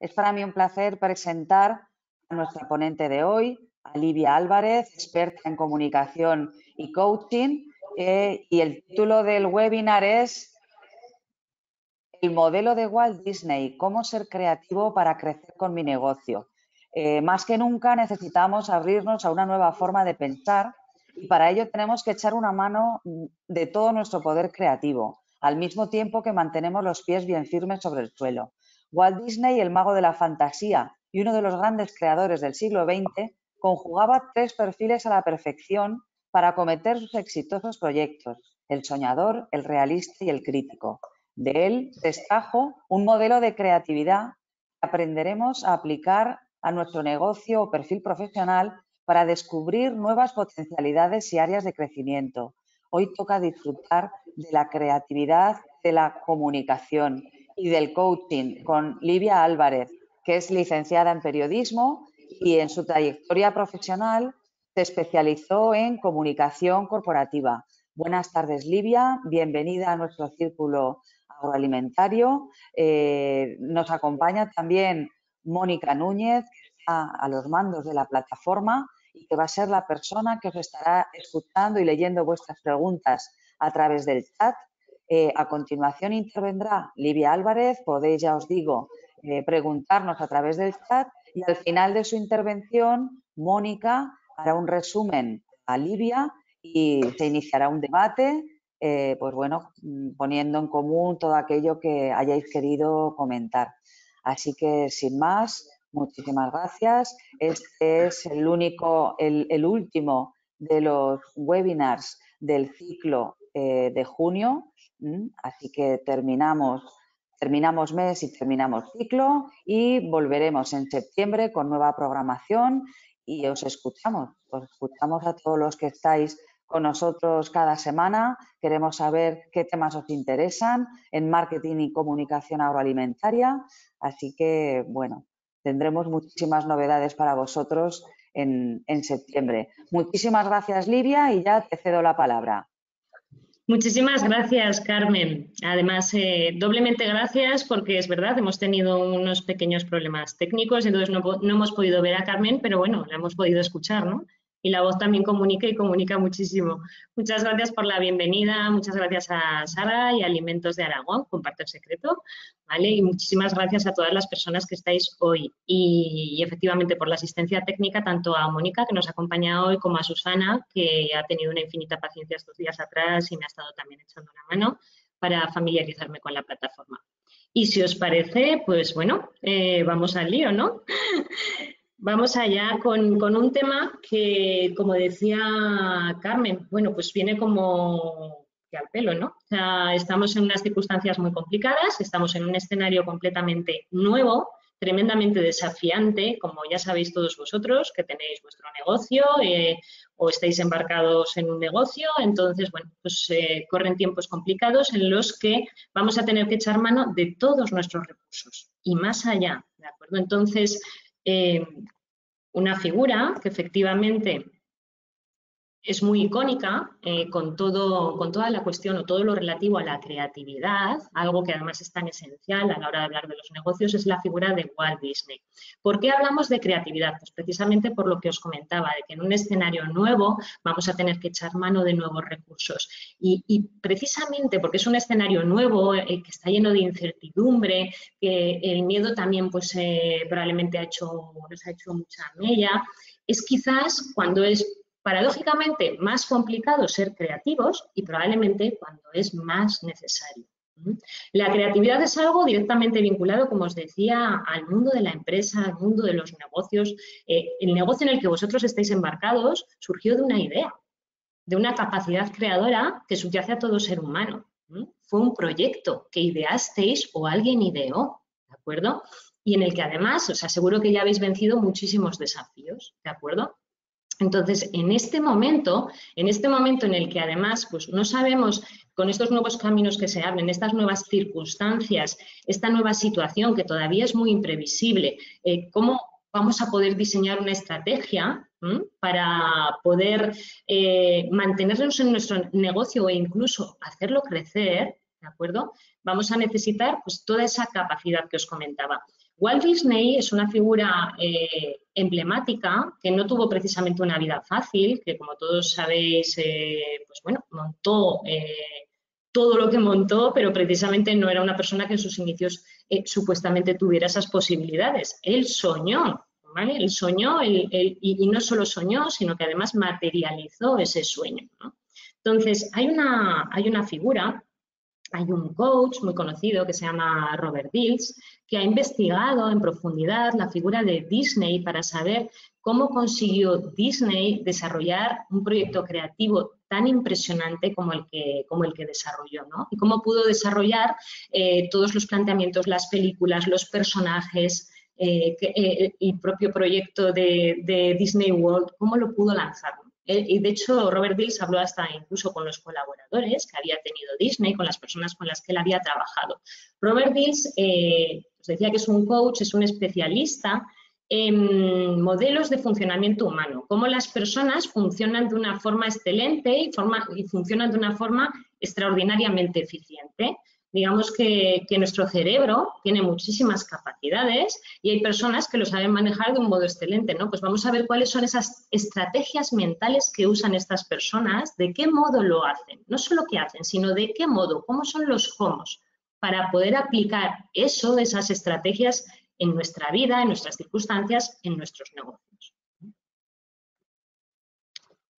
Es para mí un placer presentar a nuestra ponente de hoy, a Livia Álvarez, experta en comunicación y coaching, y el título del webinar es El modelo de Walt Disney, cómo ser creativo para crecer con mi negocio. Más que nunca necesitamos abrirnos a una nueva forma de pensar y para ello tenemos que echar una mano de todo nuestro poder creativo, al mismo tiempo que mantenemos los pies bien firmes sobre el suelo. Walt Disney, el mago de la fantasía y uno de los grandes creadores del siglo XX, conjugaba tres perfiles a la perfección para acometer sus exitosos proyectos: el soñador, el realista y el crítico. De él destajo un modelo de creatividad que aprenderemos a aplicar a nuestro negocio o perfil profesional para descubrir nuevas potencialidades y áreas de crecimiento. Hoy toca disfrutar de la creatividad, de la comunicación y del coaching con Livia Álvarez, que es licenciada en periodismo y en su trayectoria profesional se especializó en comunicación corporativa. Buenas tardes, Livia. Bienvenida a nuestro Círculo Agroalimentario. Nos acompaña también Mónica Núñez, que está a los mandos de la plataforma y que va a ser la persona que os estará escuchando y leyendo vuestras preguntas a través del chat. A continuación intervendrá Livia Álvarez. Podéis, ya os digo, preguntarnos a través del chat y al final de su intervención Mónica hará un resumen a Livia y se iniciará un debate, pues bueno, poniendo en común todo aquello que hayáis querido comentar. Así que sin más, muchísimas gracias. Este es el último de los webinars del ciclo de junio, así que terminamos mes y terminamos ciclo y volveremos en septiembre con nueva programación. Y os escuchamos a todos los que estáis con nosotros cada semana. Queremos saber qué temas os interesan en marketing y comunicación agroalimentaria. Así que, bueno, tendremos muchísimas novedades para vosotros en septiembre. Muchísimas gracias, Livia, y ya te cedo la palabra. Muchísimas gracias, Carmen. Además, doblemente gracias porque es verdad, hemos tenido unos pequeños problemas técnicos, entonces no hemos podido ver a Carmen, pero bueno, la hemos podido escuchar, ¿no? Y la voz también comunica y comunica muchísimo. Muchas gracias por la bienvenida, muchas gracias a Sara y a Alimentos de Aragón, Comparte el Secreto, ¿vale? Y muchísimas gracias a todas las personas que estáis hoy y efectivamente por la asistencia técnica, tanto a Mónica, que nos acompaña hoy, como a Susana, que ha tenido una infinita paciencia estos días atrás y me ha estado también echando una mano para familiarizarme con la plataforma. Y si os parece, pues bueno, vamos al lío, ¿no? Vamos allá con un tema que, como decía Carmen, bueno, pues viene como que al pelo, ¿no? O sea, estamos en unas circunstancias muy complicadas, estamos en un escenario completamente nuevo, tremendamente desafiante, como ya sabéis todos vosotros que tenéis vuestro negocio o estáis embarcados en un negocio. Entonces, bueno, pues corren tiempos complicados en los que vamos a tener que echar mano de todos nuestros recursos y más allá, ¿de acuerdo? Entonces, una figura que efectivamente es muy icónica con toda la cuestión o todo lo relativo a la creatividad, algo que además es tan esencial a la hora de hablar de los negocios, es la figura de Walt Disney. ¿Por qué hablamos de creatividad? Pues precisamente por lo que os comentaba, de que en un escenario nuevo vamos a tener que echar mano de nuevos recursos. Y precisamente porque es un escenario nuevo, que está lleno de incertidumbre, que el miedo también pues probablemente nos ha hecho mucha mella, es quizás cuando es paradójicamente más complicado ser creativos y probablemente cuando es más necesario. La creatividad es algo directamente vinculado, como os decía, al mundo de la empresa, al mundo de los negocios. El negocio en el que vosotros estáis embarcados surgió de una idea, de una capacidad creadora que subyace a todo ser humano. Fue un proyecto que ideasteis o alguien ideó, ¿de acuerdo? Y en el que además os aseguro que ya habéis vencido muchísimos desafíos, ¿de acuerdo? Entonces, en este momento en el que además pues, no sabemos, con estos nuevos caminos que se abren, estas nuevas circunstancias, esta nueva situación que todavía es muy imprevisible, cómo vamos a poder diseñar una estrategia para poder mantenernos en nuestro negocio e incluso hacerlo crecer, ¿de acuerdo? Vamos a necesitar pues, toda esa capacidad que os comentaba. Walt Disney es una figura emblemática que no tuvo precisamente una vida fácil, que como todos sabéis, pues bueno, montó todo lo que montó, pero precisamente no era una persona que en sus inicios supuestamente tuviera esas posibilidades. Él soñó, ¿vale? Él soñó y no solo soñó, sino que además materializó ese sueño, ¿no? Entonces, hay una figura. Hay un coach muy conocido que se llama Robert Dilts, que ha investigado en profundidad la figura de Disney para saber cómo consiguió Disney desarrollar un proyecto creativo tan impresionante como el que desarrolló, ¿no? Y cómo pudo desarrollar todos los planteamientos, las películas, los personajes, el propio proyecto de Disney World, cómo lo pudo lanzar. Y de hecho, Robert Dilts habló hasta incluso con los colaboradores que había tenido Disney, con las personas con las que él había trabajado. Robert Dilts os decía que es un coach, es un especialista en modelos de funcionamiento humano, cómo las personas funcionan de una forma excelente y funcionan de una forma extraordinariamente eficiente. Digamos que nuestro cerebro tiene muchísimas capacidades y hay personas que lo saben manejar de un modo excelente, ¿no? Pues vamos a ver cuáles son esas estrategias mentales que usan estas personas, de qué modo lo hacen, no solo qué hacen, sino de qué modo, cómo son los cómo, para poder aplicar eso, esas estrategias en nuestra vida, en nuestras circunstancias, en nuestros negocios.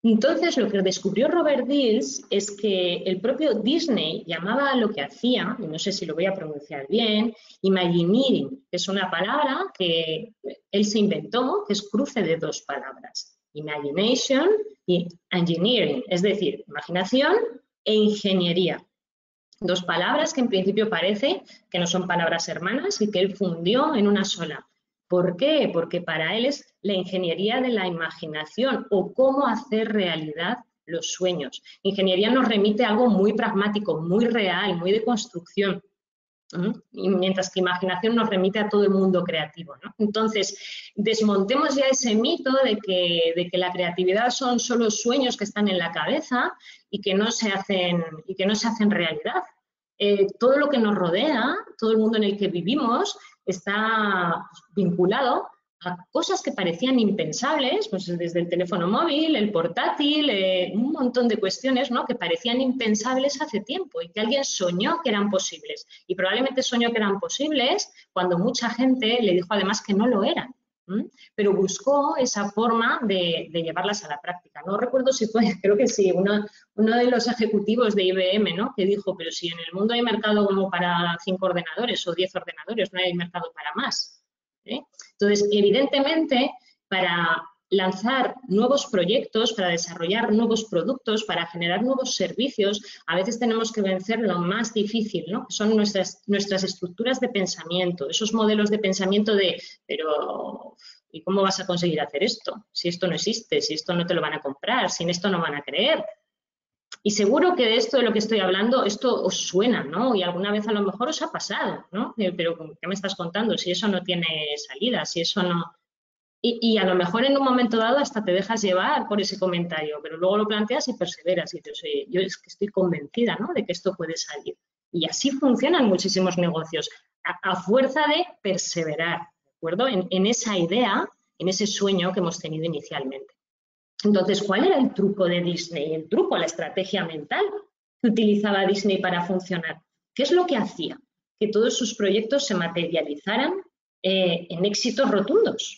Entonces, lo que descubrió Robert Dilts es que el propio Disney llamaba a lo que hacía, y no sé si lo voy a pronunciar bien, imagineering, que es una palabra que él se inventó, que es cruce de dos palabras, imagination y engineering, es decir, imaginación e ingeniería. Dos palabras que en principio parece que no son palabras hermanas y que él fundió en una sola. ¿Por qué? Porque para él es la ingeniería de la imaginación o cómo hacer realidad los sueños. Ingeniería nos remite a algo muy pragmático, muy real, muy de construcción. Y mientras que imaginación nos remite a todo el mundo creativo, ¿no? Entonces, desmontemos ya ese mito de que la creatividad son solo sueños que están en la cabeza y que no se hacen realidad. Todo lo que nos rodea, todo el mundo en el que vivimos, está vinculado a cosas que parecían impensables, pues desde el teléfono móvil, el portátil, un montón de cuestiones, ¿no?, que parecían impensables hace tiempo y que alguien soñó que eran posibles. Y probablemente soñó que eran posibles cuando mucha gente le dijo además que no lo eran. Pero buscó esa forma de llevarlas a la práctica. No recuerdo si fue, creo que sí, uno de los ejecutivos de IBM, ¿no?, que dijo, pero si en el mundo hay mercado como para 5 ordenadores o 10 ordenadores, no hay mercado para más, ¿eh? Entonces, evidentemente, para lanzar nuevos proyectos, para desarrollar nuevos productos, para generar nuevos servicios, a veces tenemos que vencer lo más difícil, ¿no? Son nuestras estructuras de pensamiento, esos modelos de pensamiento de, pero ¿y cómo vas a conseguir hacer esto? Si esto no existe, si esto no te lo van a comprar, si en esto no van a creer. Y seguro que de esto de lo que estoy hablando, esto os suena, ¿no? Y alguna vez a lo mejor os ha pasado, ¿no? Pero ¿qué me estás contando? Si eso no tiene salida, si eso no... Y a lo mejor en un momento dado hasta te dejas llevar por ese comentario, pero luego lo planteas y perseveras y dices, oye, yo es que estoy convencida, ¿no?, de que esto puede salir. Y así funcionan muchísimos negocios, a fuerza de perseverar, ¿de acuerdo?, en esa idea, en ese sueño que hemos tenido inicialmente. Entonces, ¿cuál era el truco de Disney? El truco, la estrategia mental que utilizaba Disney para funcionar. ¿Qué es lo que hacía? Que todos sus proyectos se materializaran en éxitos rotundos.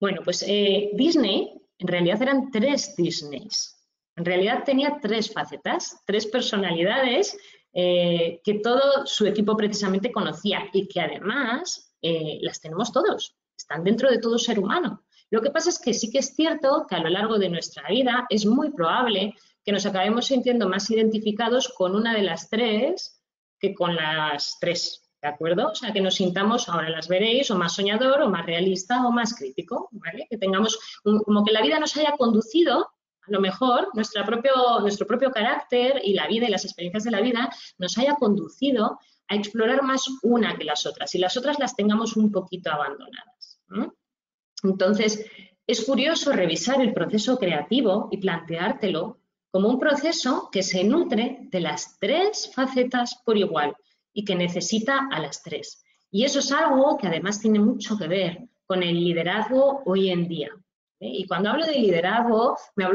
Bueno, pues Disney, en realidad eran 3 Disneys. En realidad tenía 3 facetas, 3 personalidades que todo su equipo precisamente conocía y que además las tenemos todos, están dentro de todo ser humano. Lo que pasa es que sí que es cierto que a lo largo de nuestra vida es muy probable que nos acabemos sintiendo más identificados con una de las 3 que con las 3. ¿De acuerdo? O sea, que nos sintamos, ahora las veréis, o más soñador, o más realista, o más crítico, ¿vale? Que tengamos, como que la vida nos haya conducido, a lo mejor, nuestro propio carácter y la vida y las experiencias de la vida nos haya conducido a explorar más una que las otras, y las otras las tengamos un poquito abandonadas, ¿eh? Entonces, es curioso revisar el proceso creativo y planteártelo como un proceso que se nutre de las 3 facetas por igual, y que necesita a las 3. Y eso es algo que además tiene mucho que ver con el liderazgo hoy en día. Y cuando hablo de liderazgo, me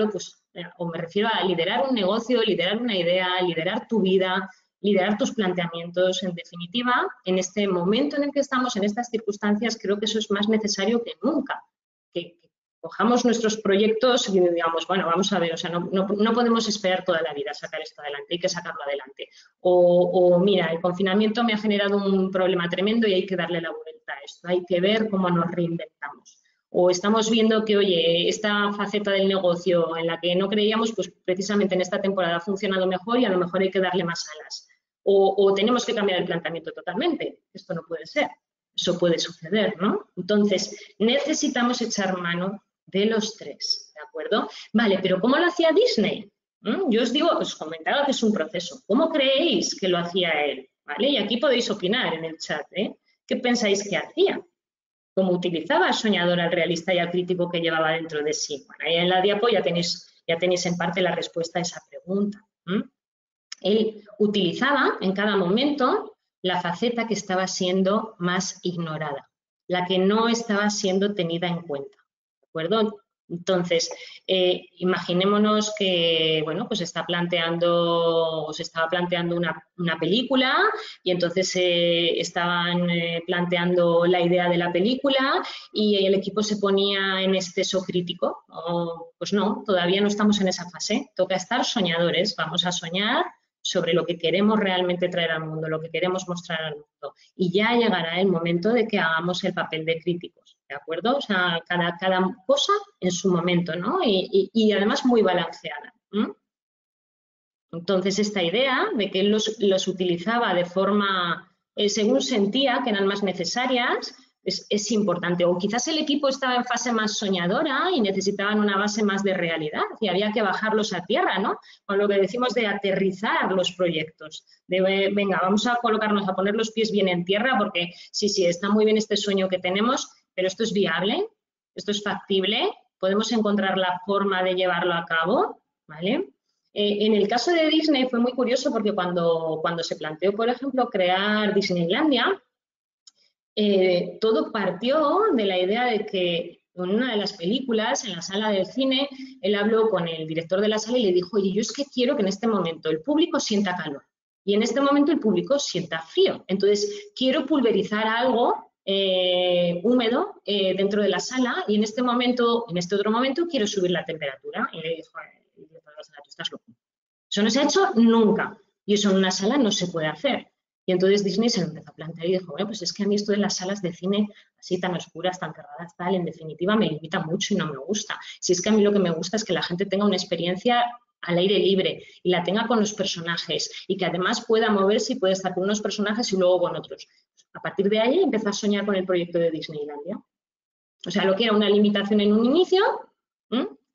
refiero a liderar un negocio, liderar una idea, liderar tu vida, liderar tus planteamientos. En definitiva, en este momento en el que estamos, en estas circunstancias, creo que eso es más necesario que nunca. Que cojamos nuestros proyectos y digamos, bueno, vamos a ver, o sea, no podemos esperar toda la vida a sacar esto adelante, hay que sacarlo adelante. O mira, el confinamiento me ha generado un problema tremendo y hay que darle la vuelta a esto, hay que ver cómo nos reinventamos. O estamos viendo que, oye, esta faceta del negocio en la que no creíamos, pues precisamente en esta temporada ha funcionado mejor y a lo mejor hay que darle más alas. O tenemos que cambiar el planteamiento totalmente. Esto no puede ser. Eso puede suceder, ¿no? Entonces, necesitamos echar mano de los tres, ¿de acuerdo? Vale, pero ¿cómo lo hacía Disney? Yo os digo, os comentaba que es un proceso. ¿Cómo creéis que lo hacía él? ¿Vale? Y aquí podéis opinar en el chat, ¿eh? ¿Qué pensáis que hacía? Cómo utilizaba al soñador, al realista y al crítico que llevaba dentro de sí. Bueno, ahí en la diapo ya tenéis en parte la respuesta a esa pregunta. Él utilizaba en cada momento la faceta que estaba siendo más ignorada, la que no estaba siendo tenida en cuenta, ¿de acuerdo? Entonces, imaginémonos que, bueno, pues se estaba planteando una película y entonces estaban planteando la idea de la película y el equipo se ponía en exceso crítico. Pues no, todavía no estamos en esa fase. Toca estar soñadores, vamos a soñar sobre lo que queremos realmente traer al mundo, lo que queremos mostrar al mundo. Y ya llegará el momento de que hagamos el papel de críticos, ¿de acuerdo? O sea, cada cosa en su momento, ¿no? Y además muy balanceada. Entonces, esta idea de que él los utilizaba de forma, según sentía que eran más necesarias, es importante. O quizás el equipo estaba en fase más soñadora y necesitaban una base más de realidad y había que bajarlos a tierra, ¿no? Con lo que decimos de aterrizar los proyectos. De, venga, vamos a colocarnos, a poner los pies bien en tierra porque sí, está muy bien este sueño que tenemos, pero esto es viable, esto es factible, podemos encontrar la forma de llevarlo a cabo, ¿vale? En el caso de Disney fue muy curioso porque cuando se planteó, por ejemplo, crear Disneylandia, todo partió de la idea de que en una de las películas, en la sala del cine, él habló con el director de la sala y le dijo, oye, yo es que quiero que en este momento el público sienta calor y en este momento el público sienta frío. Entonces, quiero pulverizar algo húmedo dentro de la sala y en este otro momento, quiero subir la temperatura. Y le dijo, el director de la sala, tú estás loco. Eso no se ha hecho nunca y eso en una sala no se puede hacer. Y entonces Disney se lo empezó a plantear y dijo, bueno, pues es que a mí esto de las salas de cine así tan oscuras, tan cerradas, tal, en definitiva me limita mucho y no me gusta. Si es que a mí lo que me gusta es que la gente tenga una experiencia al aire libre y la tenga con los personajes y que además pueda moverse y pueda estar con unos personajes y luego con otros. A partir de ahí empezó a soñar con el proyecto de Disneylandia. O sea, lo que era una limitación en un inicio,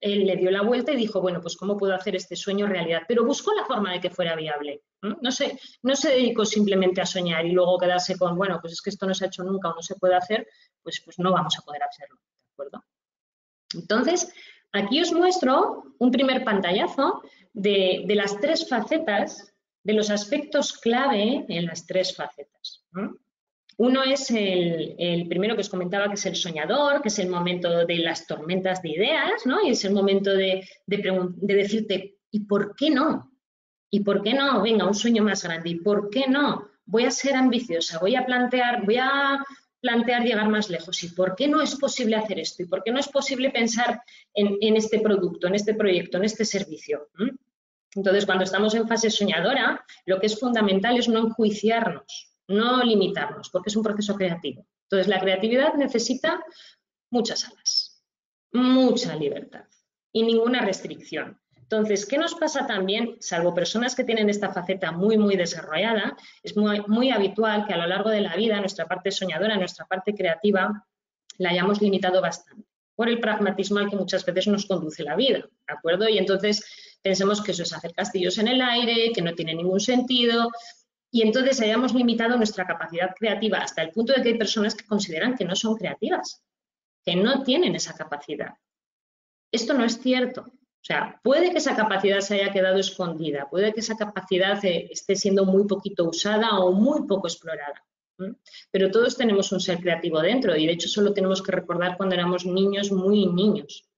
él le dio la vuelta y dijo, bueno, pues ¿cómo puedo hacer este sueño realidad? Pero buscó la forma de que fuera viable. No se dedicó simplemente a soñar y luego quedarse con, bueno, pues es que esto no se ha hecho nunca o no se puede hacer, pues no vamos a poder hacerlo, ¿de acuerdo? Entonces, aquí os muestro un primer pantallazo de las tres facetas, de los aspectos clave en las tres facetas. Uno es el primero que os comentaba, que es el soñador, que es el momento de las tormentas de ideas, ¿no? Y es el momento de decirte, ¿y por qué no? ¿Y por qué no? Venga, un sueño más grande. ¿Y por qué no? Voy a ser ambiciosa, voy a plantear llegar más lejos. ¿Y por qué no es posible hacer esto? ¿Y por qué no es posible pensar en este producto, en este proyecto, en este servicio? Entonces, cuando estamos en fase soñadora, lo que es fundamental es no enjuiciarnos, no limitarnos, porque es un proceso creativo. Entonces, la creatividad necesita muchas alas, mucha libertad y ninguna restricción. Entonces, ¿qué nos pasa también? Salvo personas que tienen esta faceta muy, muy desarrollada, es muy, muy habitual que a lo largo de la vida nuestra parte soñadora, nuestra parte creativa, la hayamos limitado bastante por el pragmatismo al que muchas veces nos conduce la vida, ¿de acuerdo? Y entonces pensemos que eso es hacer castillos en el aire, que no tiene ningún sentido, y entonces hayamos limitado nuestra capacidad creativa hasta el punto de que hay personas que consideran que no son creativas, que no tienen esa capacidad. Esto no es cierto. O sea, puede que esa capacidad se haya quedado escondida, puede que esa capacidad esté siendo muy poquito usada o muy poco explorada. Pero todos tenemos un ser creativo dentro y de hecho solo tenemos que recordar cuando éramos niños, muy niños.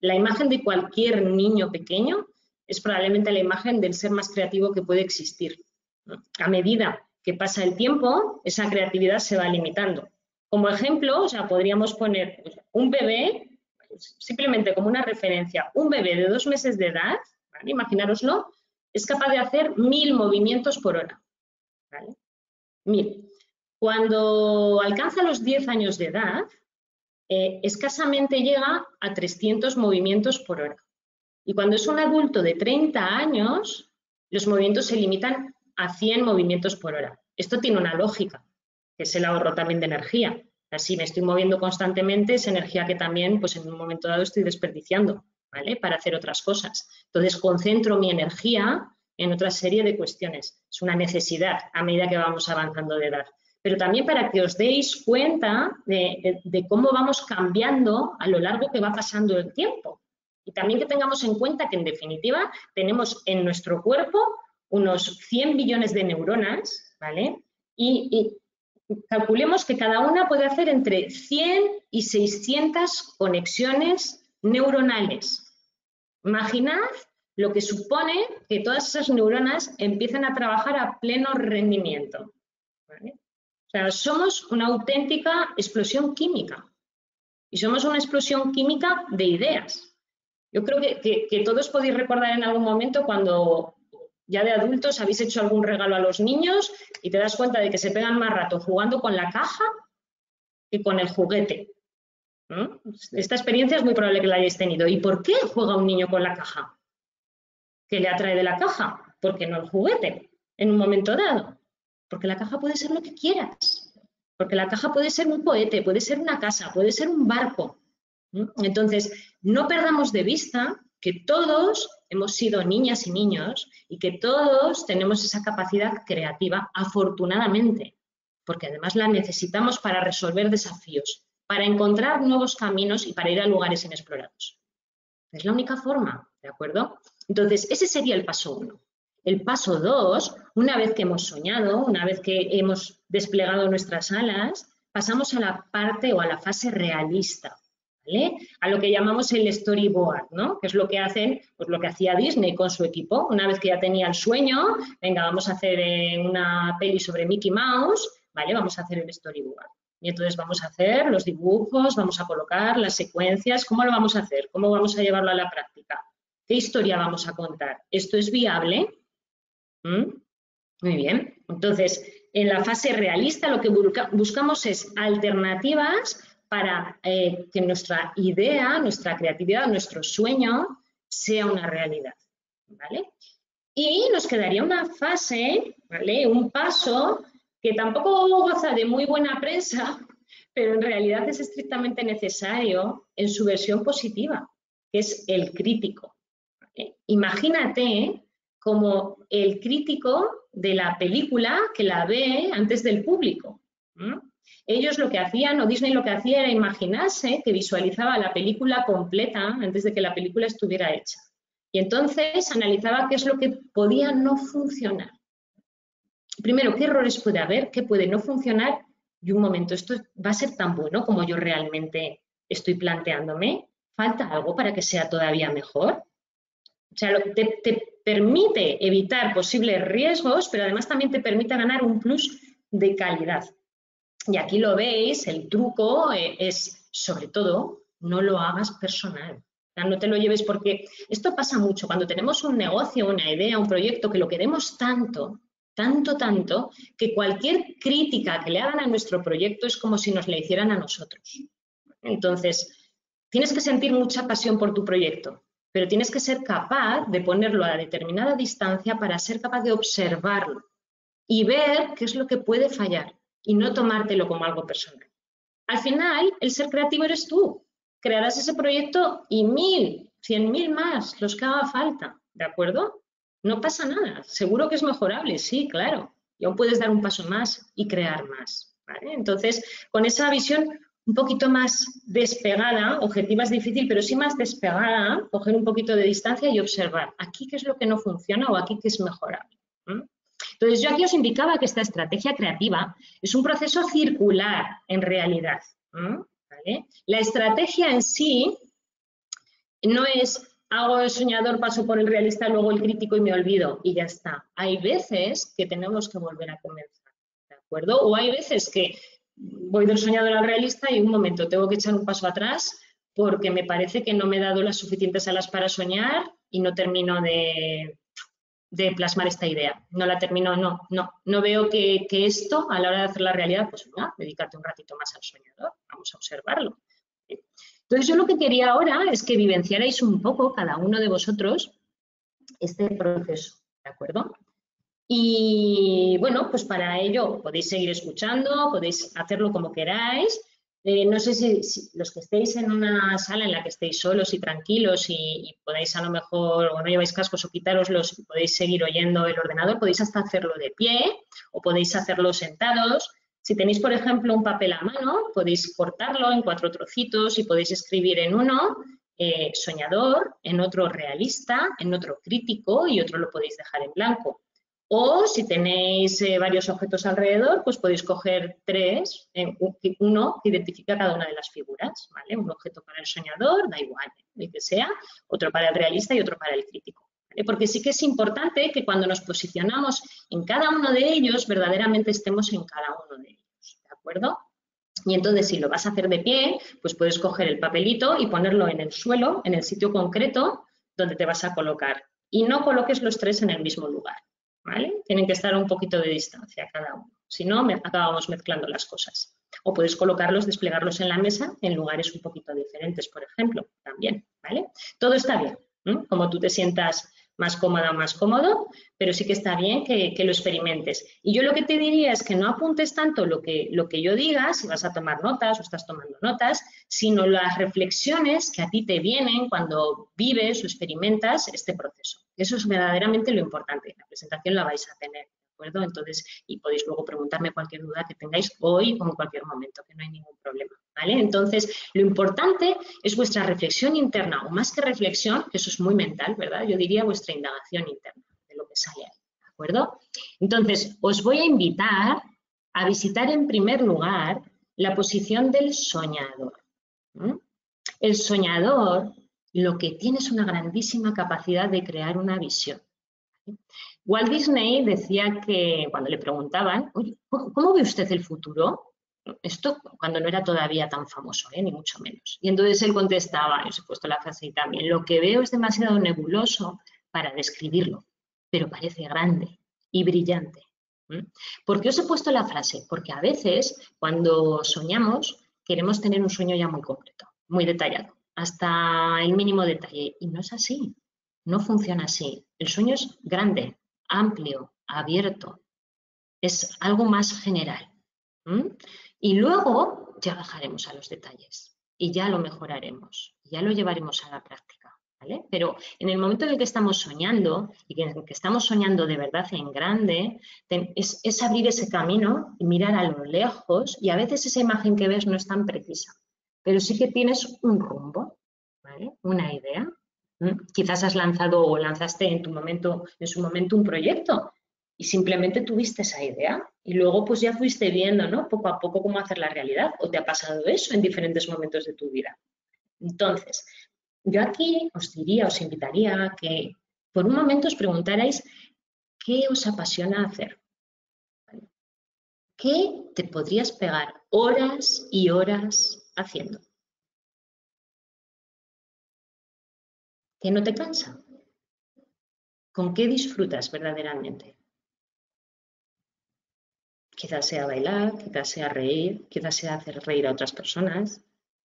La imagen de cualquier niño pequeño es probablemente la imagen del ser más creativo que puede existir. A medida que pasa el tiempo, esa creatividad se va limitando. Como ejemplo, o sea, podríamos poner un bebé, simplemente como una referencia, un bebé de 2 meses de edad, ¿vale? Imaginároslo, es capaz de hacer 1000 movimientos por hora. ¿Vale? 1000. Cuando alcanza los 10 años de edad, escasamente llega a 300 movimientos por hora. Y cuando es un adulto de 30 años, los movimientos se limitan a 100 movimientos por hora. Esto tiene una lógica, que es el ahorro también de energía. Si me estoy moviendo constantemente, es energía que también, pues en un momento dado, estoy desperdiciando, ¿vale? Para hacer otras cosas. Entonces, concentro mi energía en otra serie de cuestiones. Es una necesidad a medida que vamos avanzando de edad. Pero también para que os deis cuenta de cómo vamos cambiando a lo largo que va pasando el tiempo. Y también que tengamos en cuenta que, en definitiva, tenemos en nuestro cuerpo unos 100 billones de neuronas, ¿vale? Y calculemos que cada una puede hacer entre 100 y 600 conexiones neuronales. Imaginad lo que supone que todas esas neuronas empiezan a trabajar a pleno rendimiento, ¿vale? O sea, somos una auténtica explosión química y somos una explosión química de ideas. Yo creo que todos podéis recordar en algún momento cuando ya de adultos habéis hecho algún regalo a los niños y te das cuenta de que se pegan más rato jugando con la caja que con el juguete. ¿No? Esta experiencia es muy probable que la hayáis tenido. ¿Y por qué juega un niño con la caja? ¿Qué le atrae de la caja? ¿Por qué no el juguete en un momento dado? Porque la caja puede ser lo que quieras, porque la caja puede ser un cohete, puede ser una casa, puede ser un barco. Entonces, no perdamos de vista que todos hemos sido niñas y niños y que todos tenemos esa capacidad creativa, afortunadamente, porque además la necesitamos para resolver desafíos, para encontrar nuevos caminos y para ir a lugares inexplorados. Es la única forma, ¿de acuerdo? Entonces, ese sería el paso 1. El paso 2, una vez que hemos soñado, una vez que hemos desplegado nuestras alas, pasamos a la parte o a la fase realista, ¿vale? A lo que llamamos el storyboard, ¿no? Que es lo que hacen, pues lo que hacía Disney con su equipo. Una vez que ya tenía el sueño, venga, vamos a hacer una peli sobre Mickey Mouse, ¿vale? Vamos a hacer el storyboard. Y entonces vamos a hacer los dibujos, vamos a colocar las secuencias. ¿Cómo lo vamos a hacer? ¿Cómo vamos a llevarlo a la práctica? ¿Qué historia vamos a contar? ¿Esto es viable? Muy bien. Entonces, en la fase realista lo que buscamos es alternativas para que nuestra idea, nuestra creatividad, nuestro sueño sea una realidad, ¿vale? Y nos quedaría una fase, ¿vale? Un paso que tampoco goza de muy buena prensa, pero en realidad es estrictamente necesario en su versión positiva, que es el crítico, ¿vale? Imagínate como el crítico de la película que la ve antes del público. Ellos lo que hacían, o Disney lo que hacía, era imaginarse que visualizaba la película completa antes de que la película estuviera hecha. Y entonces analizaba qué es lo que podía no funcionar. Primero, qué errores puede haber, qué puede no funcionar, y un momento, esto va a ser tan bueno como yo realmente estoy planteándome, falta algo para que sea todavía mejor. O sea, te permite evitar posibles riesgos, pero además también te permite ganar un plus de calidad. Y aquí lo veis, el truco es, sobre todo, no lo hagas personal. O sea, no te lo lleves, porque esto pasa mucho. Cuando tenemos un negocio, una idea, un proyecto, que lo queremos tanto, tanto, tanto, que cualquier crítica que le hagan a nuestro proyecto es como si nos la hicieran a nosotros. Entonces, tienes que sentir mucha pasión por tu proyecto, pero tienes que ser capaz de ponerlo a determinada distancia para ser capaz de observarlo y ver qué es lo que puede fallar y no tomártelo como algo personal. Al final, el ser creativo eres tú. Crearás ese proyecto y 1.000, 100.000 más, los que haga falta, ¿de acuerdo? No pasa nada, seguro que es mejorable, sí, claro. Y aún puedes dar un paso más y crear más, ¿vale? Entonces, con esa visión un poquito más despegada, objetiva es difícil, pero sí más despegada, coger un poquito de distancia y observar aquí qué es lo que no funciona o aquí qué es mejorable. Entonces, yo aquí os indicaba que esta estrategia creativa es un proceso circular, en realidad. ¿Vale? La estrategia en sí no es hago el soñador, paso por el realista, luego el crítico y me olvido y ya está. Hay veces que tenemos que volver a comenzar, ¿de acuerdo? O hay veces que voy del soñador al realista y un momento, tengo que echar un paso atrás porque me parece que no me he dado las suficientes alas para soñar y no termino de plasmar esta idea. No la termino, no veo que esto, a la hora de hacer la realidad, pues venga, dedícate un ratito más al soñador, vamos a observarlo. Entonces, yo lo que quería ahora es que vivenciarais un poco, cada uno de vosotros, este proceso, ¿de acuerdo? Y, bueno, pues para ello podéis seguir escuchando, podéis hacerlo como queráis. No sé si los que estéis en una sala en la que estéis solos y tranquilos y podáis a lo mejor, o no lleváis cascos o quitároslos y podéis seguir oyendo el ordenador, podéis hasta hacerlo de pie o podéis hacerlo sentados. Si tenéis, por ejemplo, un papel a mano, podéis cortarlo en 4 trocitos y podéis escribir en uno soñador, en otro realista, en otro crítico y otro lo podéis dejar en blanco. O si tenéis varios objetos alrededor, pues podéis coger 3, uno que identifica cada una de las figuras, ¿vale? Un objeto para el soñador, da igual, el que sea, otro para el realista y otro para el crítico. Porque sí que es importante que cuando nos posicionamos en cada uno de ellos, verdaderamente estemos en cada uno de ellos, ¿de acuerdo? Y entonces, si lo vas a hacer de pie, pues puedes coger el papelito y ponerlo en el suelo, en el sitio concreto donde te vas a colocar. Y no coloques los 3 en el mismo lugar, ¿vale? Tienen que estar a un poquito de distancia cada uno, si no, acabamos mezclando las cosas. O puedes colocarlos, desplegarlos en la mesa en lugares un poquito diferentes, por ejemplo, también, ¿vale? Todo está bien, ¿eh? Como tú te sientas más cómoda o más cómodo, pero sí que está bien que lo experimentes. Y yo lo que te diría es que no apuntes tanto lo que yo diga, si vas a tomar notas o estás tomando notas, sino las reflexiones que a ti te vienen cuando vives o experimentas este proceso. Eso es verdaderamente lo importante. La presentación la vais a tener, ¿de acuerdo? Entonces, y podéis luego preguntarme cualquier duda que tengáis hoy o en cualquier momento, que no hay ningún problema, ¿vale? Entonces, lo importante es vuestra reflexión interna, o más que reflexión, que eso es muy mental, ¿verdad? Yo diría vuestra indagación interna, de lo que sale ahí, ¿de acuerdo? Entonces, os voy a invitar a visitar en primer lugar la posición del soñador. El soñador lo que tiene es una grandísima capacidad de crear una visión. Walt Disney decía que cuando le preguntaban, oye, ¿cómo ve usted el futuro? Esto cuando no era todavía tan famoso, ni mucho menos. Y entonces él contestaba, yo os he puesto la frase ahí también, lo que veo es demasiado nebuloso para describirlo, pero parece grande y brillante. ¿Por qué os he puesto la frase? Porque a veces cuando soñamos queremos tener un sueño ya muy completo, muy detallado, hasta el mínimo detalle. Y no es así, no funciona así. El sueño es grande, amplio, abierto, es algo más general. Y luego ya bajaremos a los detalles y ya lo mejoraremos, ya lo llevaremos a la práctica, ¿vale? Pero en el momento en el que estamos soñando y en el que estamos soñando de verdad en grande, es abrir ese camino y mirar a lo lejos, y a veces esa imagen que ves no es tan precisa, pero sí que tienes un rumbo, ¿vale? Una idea. Quizás has lanzado o lanzaste en su momento un proyecto y simplemente tuviste esa idea y luego pues ya fuiste viendo, ¿no? Poco a poco cómo hacer la realidad, o te ha pasado eso en diferentes momentos de tu vida. Entonces, yo aquí os invitaría a que por un momento os preguntarais qué os apasiona hacer. ¿Qué te podrías pegar horas y horas haciendo? ¿Qué no te cansa? ¿Con qué disfrutas verdaderamente? Quizás sea bailar, quizás sea reír, quizás sea hacer reír a otras personas,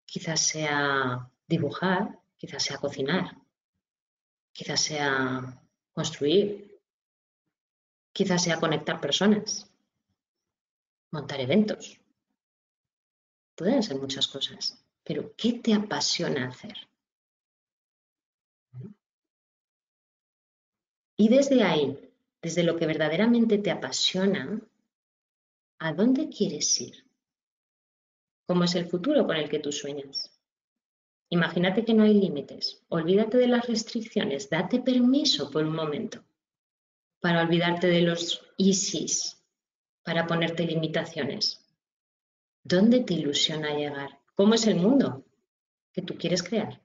quizás sea dibujar, quizás sea cocinar, quizás sea construir, quizás sea conectar personas, montar eventos. Pueden ser muchas cosas, pero ¿qué te apasiona hacer? Y desde ahí, desde lo que verdaderamente te apasiona, ¿a dónde quieres ir? ¿Cómo es el futuro con el que tú sueñas? Imagínate que no hay límites. Olvídate de las restricciones. Date permiso por un momento para olvidarte de los ISIS, para ponerte limitaciones. ¿Dónde te ilusiona llegar? ¿Cómo es el mundo que tú quieres crear?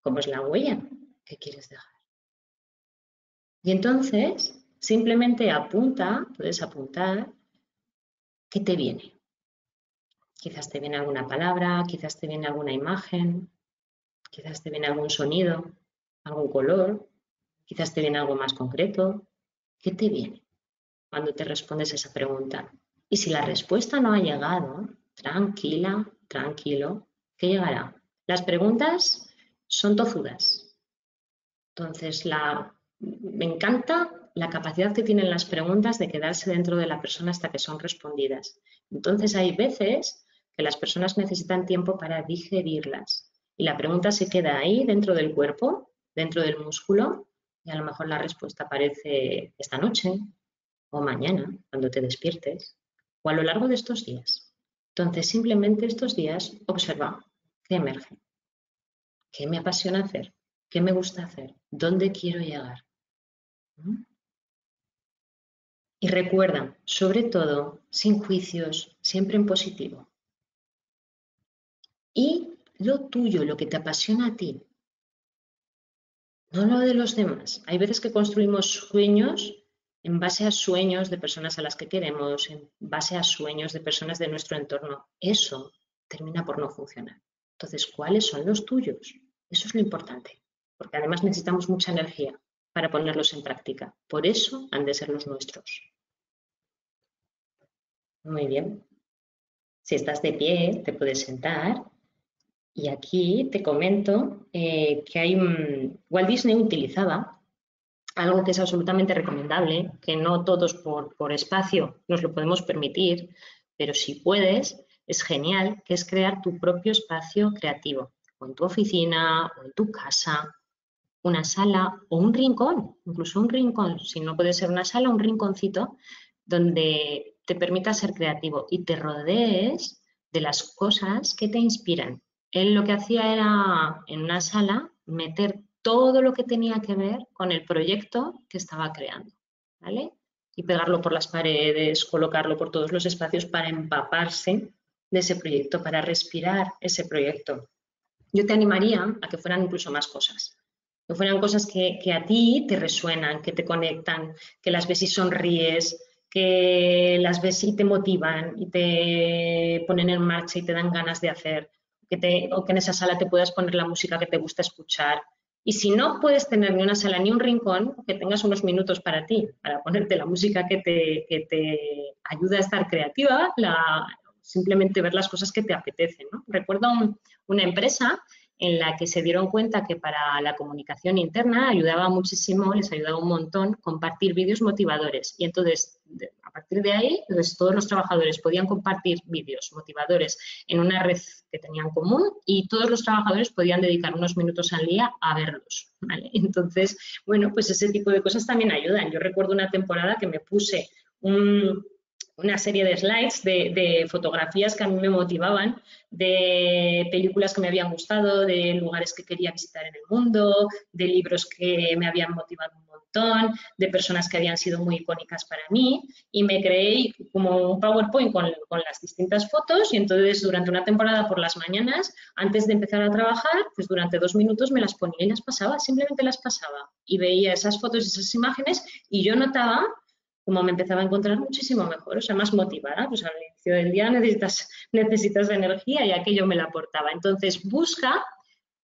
¿Cómo es la huella que quieres dejar? Y entonces, simplemente apunta, puedes apuntar, ¿qué te viene? Quizás te viene alguna palabra, quizás te viene alguna imagen, quizás te viene algún sonido, algún color, quizás te viene algo más concreto. ¿Qué te viene cuando te respondes a esa pregunta? Y si la respuesta no ha llegado, tranquila, tranquilo, ¿qué llegará? Las preguntas son tozudas. Entonces, me encanta la capacidad que tienen las preguntas de quedarse dentro de la persona hasta que son respondidas. Entonces, hay veces que las personas necesitan tiempo para digerirlas. Y la pregunta se queda ahí, dentro del cuerpo, dentro del músculo, y a lo mejor la respuesta aparece esta noche o mañana, cuando te despiertes, o a lo largo de estos días. Entonces, simplemente estos días observa qué emerge, qué me apasiona hacer, qué me gusta hacer, dónde quiero llegar. Y recuerda, sobre todo, sin juicios, siempre en positivo. Y lo tuyo, lo que te apasiona a ti, no lo de los demás. Hay veces que construimos sueños en base a sueños de personas a las que queremos, en base a sueños de personas de nuestro entorno. Eso termina por no funcionar. Entonces, ¿cuáles son los tuyos? Eso es lo importante, porque además necesitamos mucha energía para ponerlos en práctica. Por eso han de ser los nuestros. Muy bien. Si estás de pie, te puedes sentar. Y aquí te comento que Walt Disney utilizaba algo que es absolutamente recomendable, que no todos por espacio nos lo podemos permitir, pero si puedes, es genial, que es crear tu propio espacio creativo, o en tu oficina, o en tu casa, una sala o un rincón, incluso un rincón, si no puede ser una sala, un rinconcito, donde te permita ser creativo y te rodees de las cosas que te inspiran. Él lo que hacía era, en una sala, meter todo lo que tenía que ver con el proyecto que estaba creando, ¿vale? Y pegarlo por las paredes, colocarlo por todos los espacios para empaparse de ese proyecto, para respirar ese proyecto. Yo te animaría a que fueran incluso más cosas, que fueran cosas que a ti te resuenan, que te conectan, que las ves y sonríes, que las ves y te motivan y te ponen en marcha y te dan ganas de hacer. O que en esa sala te puedas poner la música que te gusta escuchar. Y si no puedes tener ni una sala ni un rincón, que tengas unos minutos para ti, para ponerte la música que te ayuda a estar creativa, simplemente ver las cosas que te apetecen, ¿no? Recuerdo una empresa en la que se dieron cuenta que para la comunicación interna ayudaba muchísimo, les ayudaba un montón compartir vídeos motivadores. Y entonces, a partir de ahí, pues, todos los trabajadores podían compartir vídeos motivadores en una red que tenían común y todos los trabajadores podían dedicar unos minutos al día a verlos, ¿vale? Entonces, bueno, pues ese tipo de cosas también ayudan. Yo recuerdo una temporada que me puse una serie de slides de fotografías que a mí me motivaban, de películas que me habían gustado, de lugares que quería visitar en el mundo, de libros que me habían motivado un montón, de personas que habían sido muy icónicas para mí, y me creé como un PowerPoint con las distintas fotos, y entonces durante una temporada por las mañanas, antes de empezar a trabajar, pues durante 2 minutos me las ponía y las pasaba, simplemente las pasaba, y veía esas fotos y esas imágenes, y yo notaba como me empezaba a encontrar muchísimo mejor, o sea, más motivada, pues al inicio del día necesitas energía y aquello me la aportaba. Entonces, busca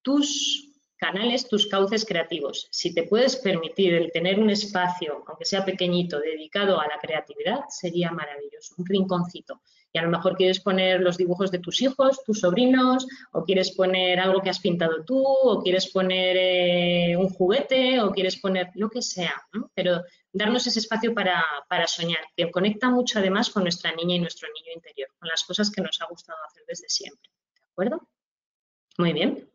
tus canales, tus cauces creativos. Si te puedes permitir el tener un espacio, aunque sea pequeñito, dedicado a la creatividad, sería maravilloso, un rinconcito. Y a lo mejor quieres poner los dibujos de tus hijos, tus sobrinos, o quieres poner algo que has pintado tú, o quieres poner un juguete, o quieres poner lo que sea, ¿no? Pero darnos ese espacio para soñar, que conecta mucho además con nuestra niña y nuestro niño interior, con las cosas que nos ha gustado hacer desde siempre, ¿de acuerdo? Muy bien,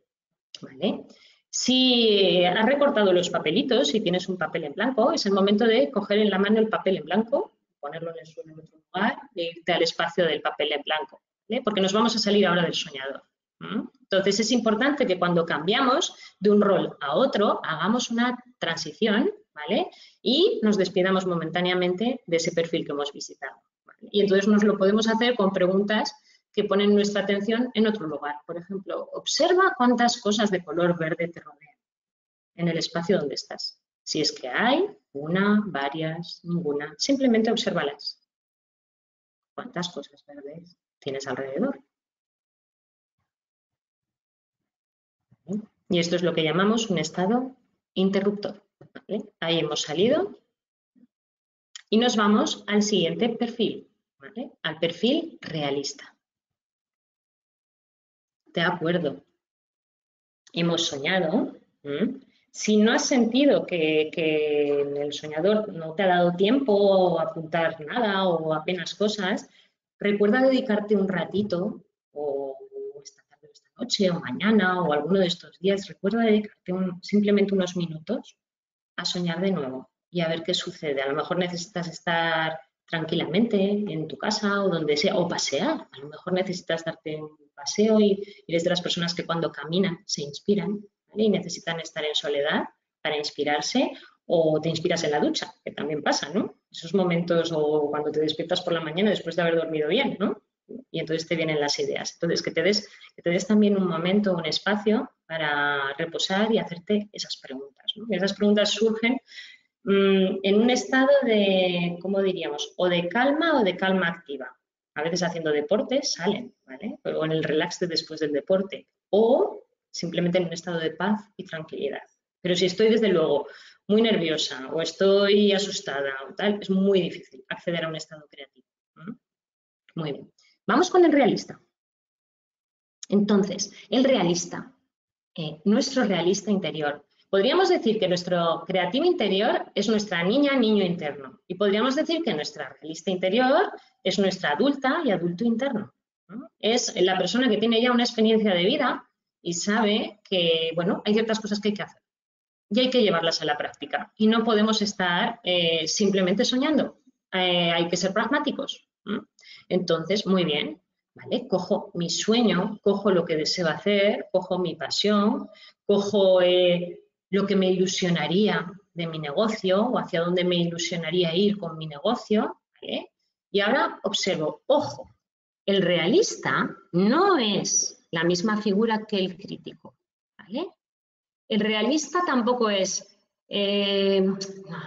vale. Si has recortado los papelitos, si tienes un papel en blanco, es el momento de coger en la mano el papel en blanco, ponerlo en el suelo en otro lugar e irte al espacio del papel en blanco, ¿vale? Porque nos vamos a salir ahora del soñador. Entonces es importante que cuando cambiamos de un rol a otro, hagamos una transición, ¿vale? Y nos despidamos momentáneamente de ese perfil que hemos visitado, ¿vale? Y entonces nos lo podemos hacer con preguntas que ponen nuestra atención en otro lugar. Por ejemplo, observa cuántas cosas de color verde te rodean en el espacio donde estás. Si es que hay una, varias, ninguna, simplemente obsérvalas. ¿Cuántas cosas verdes tienes alrededor? ¿Vale? Y esto es lo que llamamos un estado interruptor, ¿vale? Ahí hemos salido y nos vamos al siguiente perfil, ¿vale? Al perfil realista. De acuerdo, hemos soñado. Si no has sentido que en el soñador no te ha dado tiempo a apuntar nada o apenas cosas, recuerda dedicarte un ratito, o esta tarde, o esta noche, o mañana, o alguno de estos días, recuerda dedicarte simplemente unos minutos a soñar de nuevo y a ver qué sucede. A lo mejor necesitas estar tranquilamente en tu casa o donde sea, o pasear. A lo mejor necesitas darte un paseo y eres de las personas que cuando caminan se inspiran, ¿vale? Y necesitan estar en soledad para inspirarse, o te inspiras en la ducha, que también pasa, ¿no? Esos momentos, o cuando te despiertas por la mañana después de haber dormido bien, ¿no? Y entonces te vienen las ideas. Entonces, que te des también un momento, un espacio para reposar y hacerte esas preguntas, ¿no? Y esas preguntas surgen en un estado de, ¿cómo diríamos? O de calma activa. A veces haciendo deporte salen, ¿vale? O en el relax de después del deporte. O simplemente en un estado de paz y tranquilidad. Pero si estoy, desde luego, muy nerviosa o estoy asustada o tal, es muy difícil acceder a un estado creativo. Muy bien. Vamos con el realista. Entonces, el realista, nuestro realista interior. Podríamos decir que nuestro creativo interior es nuestra niña, niño interno. Y podríamos decir que nuestra realista interior es nuestra adulta y adulto interno, ¿no? Es la persona que tiene ya una experiencia de vida y sabe que, bueno, hay ciertas cosas que hay que hacer y hay que llevarlas a la práctica. Y no podemos estar simplemente soñando. Hay que ser pragmáticos, ¿no? Entonces, muy bien, ¿vale? Cojo mi sueño, cojo lo que deseo hacer, cojo mi pasión, cojo lo que me ilusionaría de mi negocio o hacia dónde me ilusionaría ir con mi negocio, ¿vale? Y ahora observo, ojo, el realista no es la misma figura que el crítico, ¿vale? El realista tampoco es, no,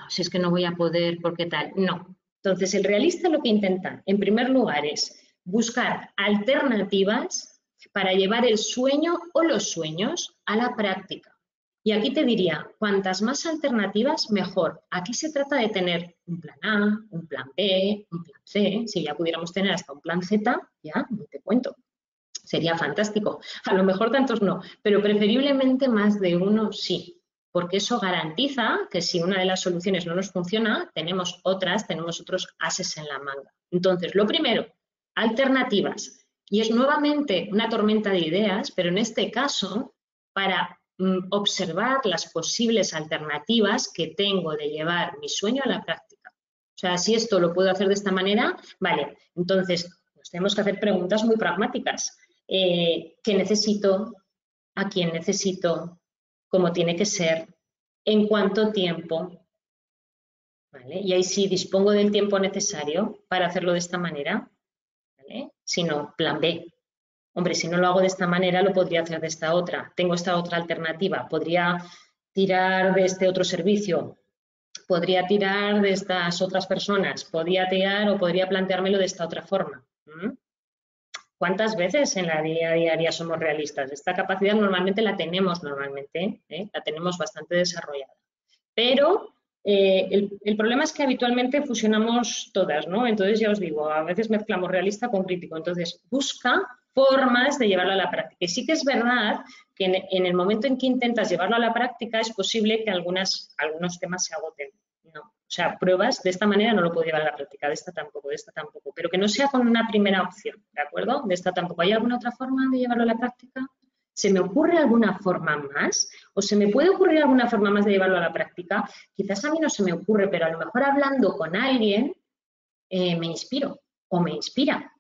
si es que no voy a poder porque tal, no. Entonces, el realista lo que intenta, en primer lugar, es buscar alternativas para llevar el sueño o los sueños a la práctica. Y aquí te diría, cuantas más alternativas, mejor. Aquí se trata de tener un plan A, un plan B, un plan C. Si ya pudiéramos tener hasta un plan Z, ya no te cuento. Sería fantástico. A lo mejor tantos no, pero preferiblemente más de uno sí. Porque eso garantiza que si una de las soluciones no nos funciona, tenemos otras, tenemos otros ases en la manga. Entonces, lo primero, alternativas. Y es nuevamente una tormenta de ideas, pero en este caso, para observar las posibles alternativas que tengo de llevar mi sueño a la práctica. O sea, si esto lo puedo hacer de esta manera, vale, entonces nos tenemos que hacer preguntas muy pragmáticas. ¿Qué necesito? ¿A quién necesito? ¿Cómo tiene que ser? ¿En cuánto tiempo? ¿Vale? Y ahí sí dispongo del tiempo necesario para hacerlo de esta manera, ¿vale? Si no, plan B. Hombre, si no lo hago de esta manera, lo podría hacer de esta otra. Tengo esta otra alternativa. Podría tirar de este otro servicio. Podría tirar de estas otras personas. Podría tirar o podría planteármelo de esta otra forma. ¿Cuántas veces en la vida diaria somos realistas? Esta capacidad normalmente la tenemos, la tenemos bastante desarrollada. Pero el problema es que habitualmente fusionamos todas, ¿no? Entonces, ya os digo, a veces mezclamos realista con crítico. Entonces, busca formas de llevarlo a la práctica. Y sí que es verdad que en el momento en que intentas llevarlo a la práctica es posible que algunos temas se agoten. No. O sea, pruebas, de esta manera no lo puedo llevar a la práctica, de esta tampoco, pero que no sea con una primera opción, ¿de acuerdo? De esta tampoco. ¿Hay alguna otra forma de llevarlo a la práctica? ¿Se me ocurre alguna forma más? ¿O se me puede ocurrir alguna forma más de llevarlo a la práctica? Quizás a mí no se me ocurre, pero a lo mejor hablando con alguien me inspiro o me inspira.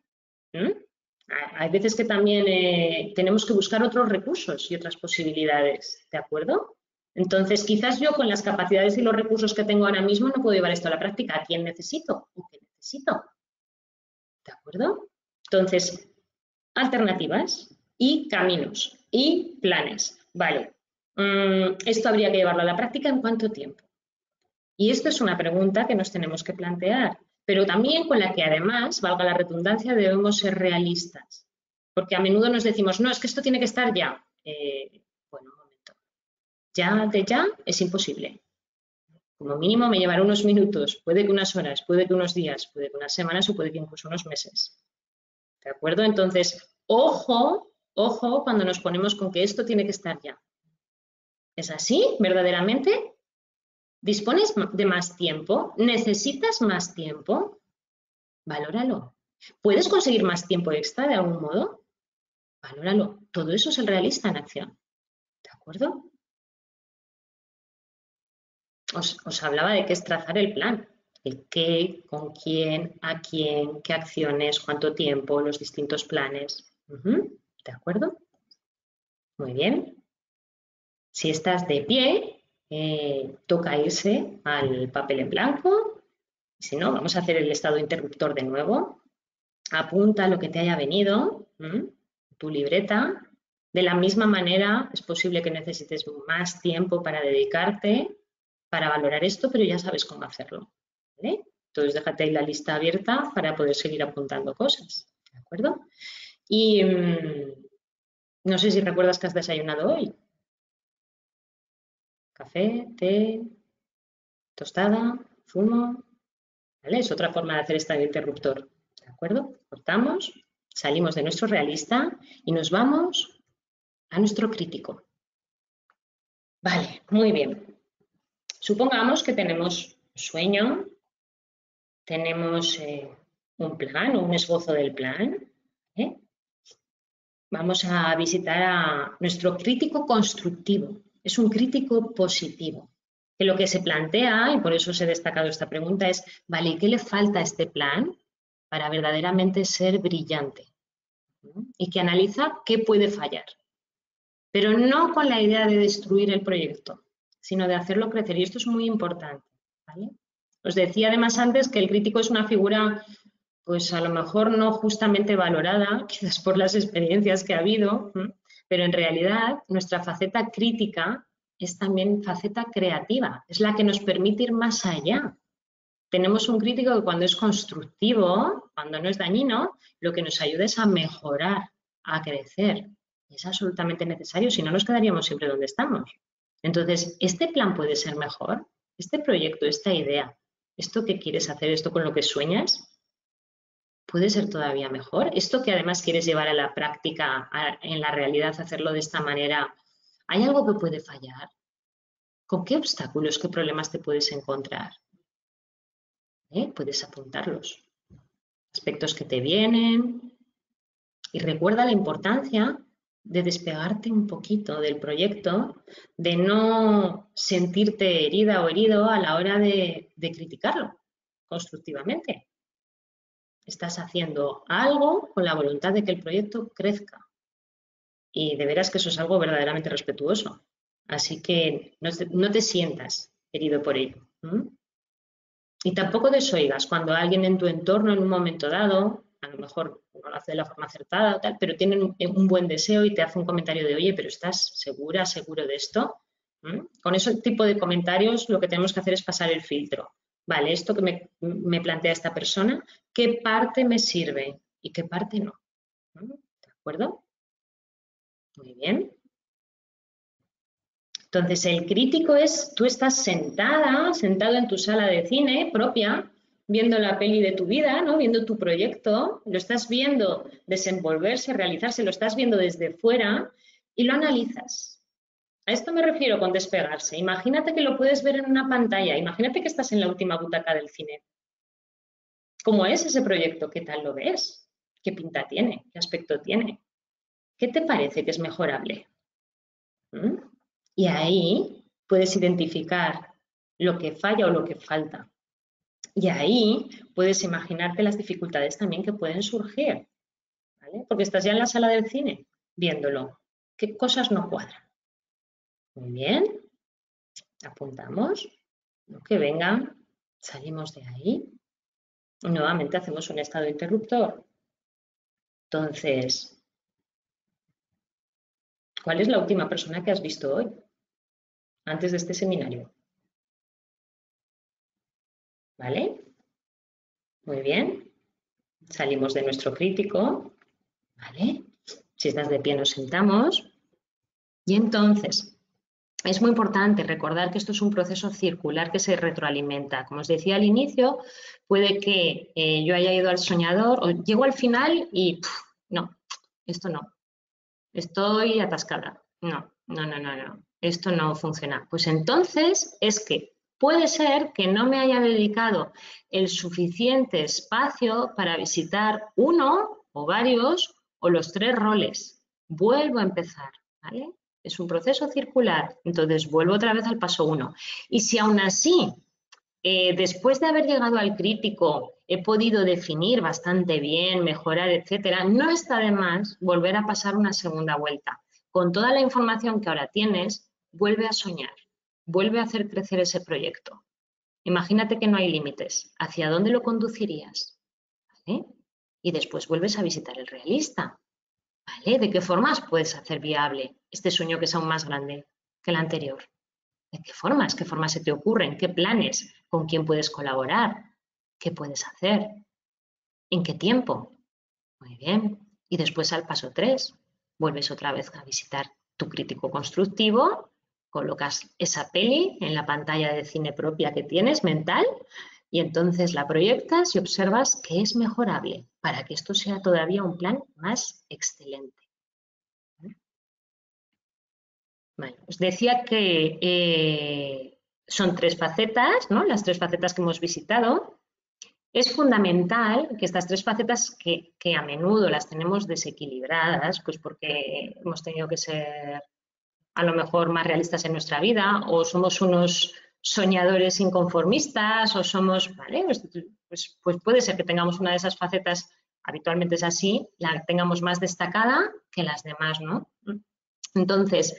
Hay veces que también tenemos que buscar otros recursos y otras posibilidades, ¿de acuerdo? Entonces, quizás yo con las capacidades y los recursos que tengo ahora mismo no puedo llevar esto a la práctica. ¿A quién necesito? ¿O qué necesito? ¿De acuerdo? Entonces, alternativas y caminos y planes. Vale, esto habría que llevarlo a la práctica ¿en cuánto tiempo? Y esto es una pregunta que nos tenemos que plantear, pero también con la que además, valga la redundancia, debemos ser realistas. Porque a menudo nos decimos, no, es que esto tiene que estar ya. Bueno, un momento. Ya de ya es imposible. Como mínimo me llevará unos minutos, puede que unas horas, puede que unos días, puede que unas semanas o puede que incluso unos meses. ¿De acuerdo? Entonces, ojo, ojo cuando nos ponemos con que esto tiene que estar ya. ¿Es así? ¿Verdaderamente? ¿Dispones de más tiempo? ¿Necesitas más tiempo? Valóralo. ¿Puedes conseguir más tiempo extra de algún modo? Valóralo. Todo eso es el realista en acción. ¿De acuerdo? Os hablaba de qué es trazar el plan. El qué, con quién, a quién, qué acciones, cuánto tiempo, los distintos planes. ¿De acuerdo? Muy bien. Si estás de pie, toca irse al papel en blanco. Si no, vamos a hacer el estado interruptor de nuevo. Apunta lo que te haya venido, tu libreta. De la misma manera, es posible que necesites más tiempo para dedicarte, para valorar esto, pero ya sabes cómo hacerlo, ¿vale? Entonces, déjate ahí la lista abierta para poder seguir apuntando cosas, ¿de acuerdo? Y no sé si recuerdas que has desayunado hoy. Café, té, tostada, zumo, ¿vale? Es otra forma de hacer este interruptor, ¿de acuerdo? Cortamos, salimos de nuestro realista y nos vamos a nuestro crítico. Vale, muy bien. Supongamos que tenemos sueño, tenemos un plan o un esbozo del plan. Vamos a visitar a nuestro crítico constructivo. Es un crítico positivo. Que lo que se plantea, y por eso os he destacado esta pregunta, es, vale, ¿qué le falta a este plan para verdaderamente ser brillante? Y que analiza qué puede fallar. Pero no con la idea de destruir el proyecto, sino de hacerlo crecer. Y esto es muy importante, ¿vale? Os decía además antes que el crítico es una figura, pues a lo mejor no justamente valorada, quizás por las experiencias que ha habido, pero en realidad nuestra faceta crítica es también faceta creativa, es la que nos permite ir más allá. Tenemos un crítico que cuando es constructivo, cuando no es dañino, lo que nos ayuda es a mejorar, a crecer. Es absolutamente necesario, si no nos quedaríamos siempre donde estamos. Entonces, ¿este plan puede ser mejor? ¿Este proyecto, esta idea, esto que quieres hacer, esto con lo que sueñas, puede ser todavía mejor? ¿Esto que además quieres llevar a la práctica, en la realidad, hacerlo de esta manera, hay algo que puede fallar? ¿Con qué obstáculos, qué problemas te puedes encontrar? Puedes apuntarlos. Aspectos que te vienen. Y recuerda la importancia de despegarte un poquito del proyecto, de no sentirte herida o herido a la hora de criticarlo constructivamente. Estás haciendo algo con la voluntad de que el proyecto crezca. Y de veras que eso es algo verdaderamente respetuoso. Así que no te sientas herido por ello. Y tampoco desoigas cuando alguien en tu entorno en un momento dado, a lo mejor no lo hace de la forma acertada o tal, pero tienen un buen deseo y te hace un comentario de, oye, pero ¿estás segura, seguro de esto? Con ese tipo de comentarios lo que tenemos que hacer es pasar el filtro. Vale, esto que me plantea esta persona, ¿qué parte me sirve y qué parte no? ¿De acuerdo? Muy bien. Entonces, el crítico es, tú estás sentado en tu sala de cine propia, viendo la peli de tu vida, ¿no? Viendo tu proyecto, lo estás viendo desenvolverse, realizarse, lo estás viendo desde fuera y lo analizas. A esto me refiero con despegarse. Imagínate que lo puedes ver en una pantalla, imagínate que estás en la última butaca del cine. ¿Cómo es ese proyecto? ¿Qué tal lo ves? ¿Qué pinta tiene? ¿Qué aspecto tiene? ¿Qué te parece que es mejorable? Y ahí puedes identificar lo que falla o lo que falta. Y ahí puedes imaginarte las dificultades también que pueden surgir, ¿vale? Porque estás ya en la sala del cine viéndolo. ¿Qué cosas no cuadran? Muy bien. apuntamos, lo que venga, salimos de ahí y nuevamente hacemos un estado interruptor. Entonces, ¿cuál es la última persona que has visto hoy, antes de este seminario? ¿Vale? Muy bien. Salimos de nuestro crítico, ¿vale? Si estás de pie nos sentamos. Y entonces, es muy importante recordar que esto es un proceso circular que se retroalimenta. Como os decía al inicio, puede que yo haya ido al soñador, o llego al final y no, esto no. Estoy atascada. No. Esto no funciona. Pues entonces es que puede ser que no me haya dedicado el suficiente espacio para visitar uno o varios o los tres roles. Vuelvo a empezar, ¿vale? Es un proceso circular, entonces vuelvo otra vez al paso 1. Y si aún así, después de haber llegado al crítico, he podido definir bastante bien, mejorar, etcétera, no está de más volver a pasar una segunda vuelta. Con toda la información que ahora tienes, vuelve a soñar, vuelve a hacer crecer ese proyecto. Imagínate que no hay límites. ¿Hacia dónde lo conducirías? ¿Vale? Y después vuelves a visitar el realista. ¿Vale? ¿De qué formas puedes hacer viable este sueño que es aún más grande que el anterior? ¿De qué formas? ¿Qué formas se te ocurren? ¿Qué planes? ¿Con quién puedes colaborar? ¿Qué puedes hacer? ¿En qué tiempo? Muy bien. Y después al paso 3, vuelves otra vez a visitar tu crítico constructivo, colocas esa peli en la pantalla de cine propia que tienes, mental, y entonces la proyectas y observas que es mejorable para que esto sea todavía un plan más excelente. Bueno, os decía que son 3 facetas, ¿no? Las 3 facetas que hemos visitado. Es fundamental que estas 3 facetas que a menudo las tenemos desequilibradas, pues porque hemos tenido que ser a lo mejor más realistas en nuestra vida, o somos unos soñadores inconformistas, o somos, ¿vale? Pues puede ser que tengamos una de esas facetas, habitualmente es así, la tengamos más destacada que las demás, ¿no? Entonces,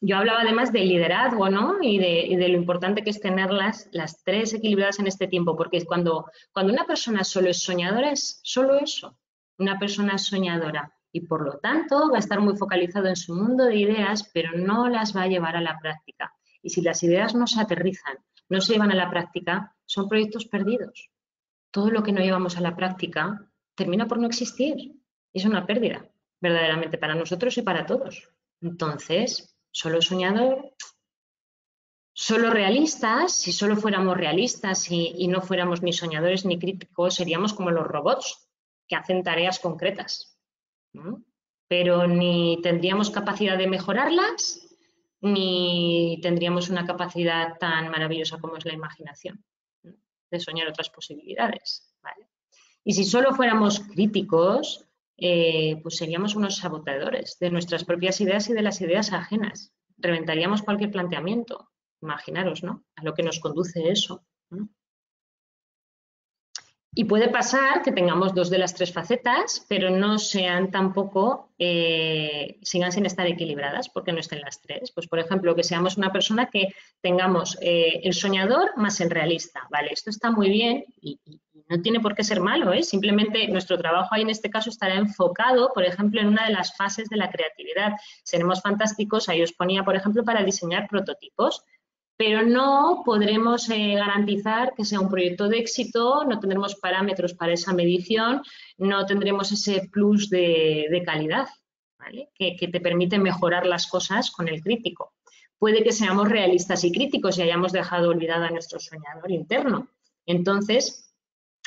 yo hablaba además del liderazgo, ¿no? Y de lo importante que es tenerlas las 3 equilibradas en este tiempo, porque cuando una persona solo es soñadora, es solo eso, una persona soñadora, y por lo tanto va a estar muy focalizado en su mundo de ideas, pero no las va a llevar a la práctica. Y si las ideas no se aterrizan, no se llevan a la práctica, son proyectos perdidos. Todo lo que no llevamos a la práctica termina por no existir. Es una pérdida, verdaderamente, para nosotros y para todos. Entonces, solo soñador, solo realistas. Si solo fuéramos realistas y no fuéramos ni soñadores ni críticos, seríamos como los robots que hacen tareas concretas, ¿no? Pero ni tendríamos capacidad de mejorarlas, ni tendríamos una capacidad tan maravillosa como es la imaginación, ¿no? De soñar otras posibilidades, ¿vale? Y si solo fuéramos críticos, pues seríamos unos sabotadores de nuestras propias ideas y de las ideas ajenas. Reventaríamos cualquier planteamiento. Imaginaros, ¿no? A lo que nos conduce eso, ¿no? Y puede pasar que tengamos 2 de las 3 facetas, pero no sean tampoco, sigan sin estar equilibradas porque no estén las 3. Pues, por ejemplo, que seamos una persona que tengamos el soñador más el realista. Vale, esto está muy bien y no tiene por qué ser malo, ¿eh? Simplemente nuestro trabajo ahí en este caso estará enfocado, por ejemplo, en una de las fases de la creatividad. Seremos fantásticos, ahí os ponía, por ejemplo, para diseñar prototipos. Pero no podremos garantizar que sea un proyecto de éxito, no tendremos parámetros para esa medición, no tendremos ese plus de calidad, ¿vale? Que te permite mejorar las cosas con el crítico. Puede que seamos realistas y críticos y hayamos dejado olvidado a nuestro soñador interno. Entonces,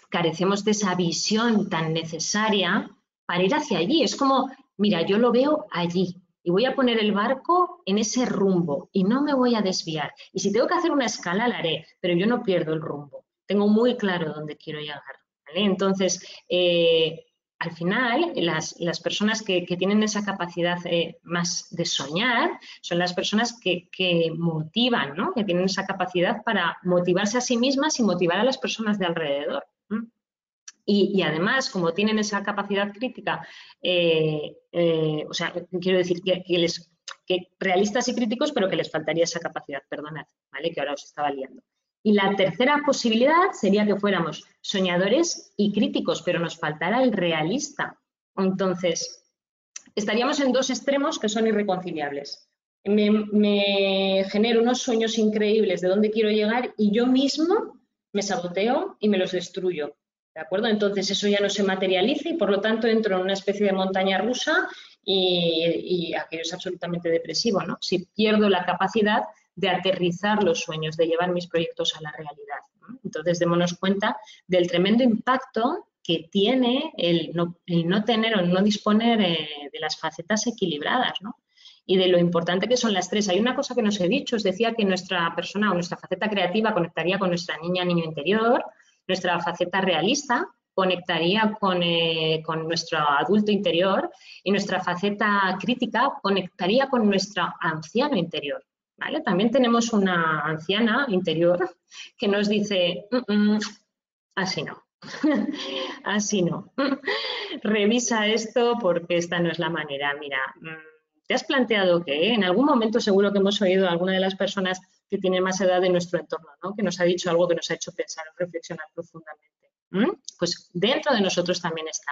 carecemos de esa visión tan necesaria para ir hacia allí. Es como, mira, yo lo veo allí. Y voy a poner el barco en ese rumbo y no me voy a desviar. Y si tengo que hacer una escala, la haré, pero yo no pierdo el rumbo. Tengo muy claro dónde quiero llegar, ¿vale? Entonces, al final, las personas que tienen esa capacidad más de soñar son las personas que motivan, ¿no? Que tienen esa capacidad para motivarse a sí mismas y motivar a las personas de alrededor, ¿no? Y además, como tienen esa capacidad crítica, o sea, quiero decir que les que realistas y críticos, pero que les faltaría esa capacidad, perdonad, ¿vale? Que ahora os estaba liando. Y la tercera posibilidad sería que fuéramos soñadores y críticos, pero nos faltara el realista. Entonces, estaríamos en dos extremos que son irreconciliables. Me genero unos sueños increíbles de dónde quiero llegar y yo mismo me saboteo y me los destruyo, ¿de acuerdo? Entonces eso ya no se materializa y por lo tanto entro en una especie de montaña rusa y aquello es absolutamente depresivo, ¿no? Si pierdo la capacidad de aterrizar los sueños, de llevar mis proyectos a la realidad, ¿no? Entonces démonos cuenta del tremendo impacto que tiene el no tener o no disponer de las facetas equilibradas, ¿no? Y de lo importante que son las tres. Hay una cosa que nos he dicho, os decía que nuestra persona o nuestra faceta creativa conectaría con nuestra niña, niño interior, nuestra faceta realista conectaría con nuestro adulto interior y nuestra faceta crítica conectaría con nuestro anciano interior, ¿vale? También tenemos una anciana interior que nos dice, así no. Así no. Revisa esto porque esta no es la manera. Mira, ¿te has planteado que en algún momento seguro que hemos oído a alguna de las personas que tienen más edad de nuestro entorno, ¿no? Que nos ha dicho algo que nos ha hecho pensar o reflexionar profundamente? Pues dentro de nosotros también está.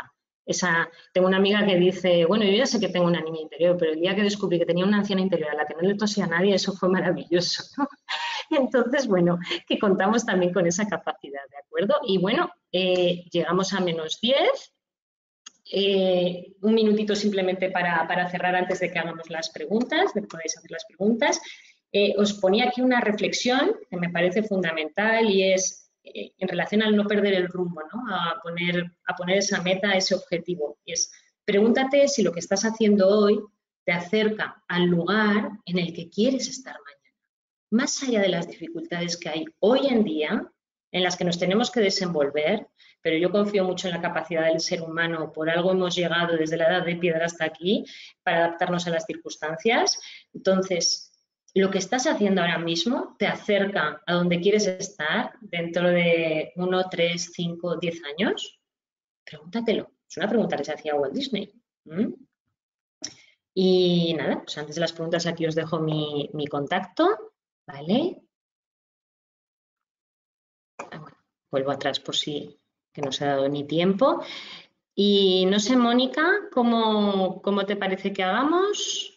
Tengo una amiga que dice, bueno, yo ya sé que tengo una niña interior, pero el día que descubrí que tenía una anciana interior a la que no le tosía a nadie, eso fue maravilloso, ¿no? Entonces, bueno, que contamos también con esa capacidad, ¿de acuerdo? Y bueno, llegamos a menos 10. Un minutito simplemente para cerrar antes de que hagamos las preguntas, de que podáis hacer las preguntas. Os ponía aquí una reflexión que me parece fundamental y es en relación al no perder el rumbo, ¿no? A poner esa meta, ese objetivo. Y es, pregúntate si lo que estás haciendo hoy te acerca al lugar en el que quieres estar mañana. Más allá de las dificultades que hay hoy en día, en las que nos tenemos que desenvolver, pero yo confío mucho en la capacidad del ser humano, por algo hemos llegado desde la edad de piedra hasta aquí, para adaptarnos a las circunstancias. Entonces, lo que estás haciendo ahora mismo te acerca a donde quieres estar dentro de 1, 3, 5, 10 años. Pregúntatelo. Es una pregunta que se hacía Walt Disney. Y nada, pues antes de las preguntas aquí os dejo mi contacto, ¿vale? Bueno, vuelvo atrás por si... que no se ha dado ni tiempo. Y no sé, Mónica, ¿cómo te parece que hagamos?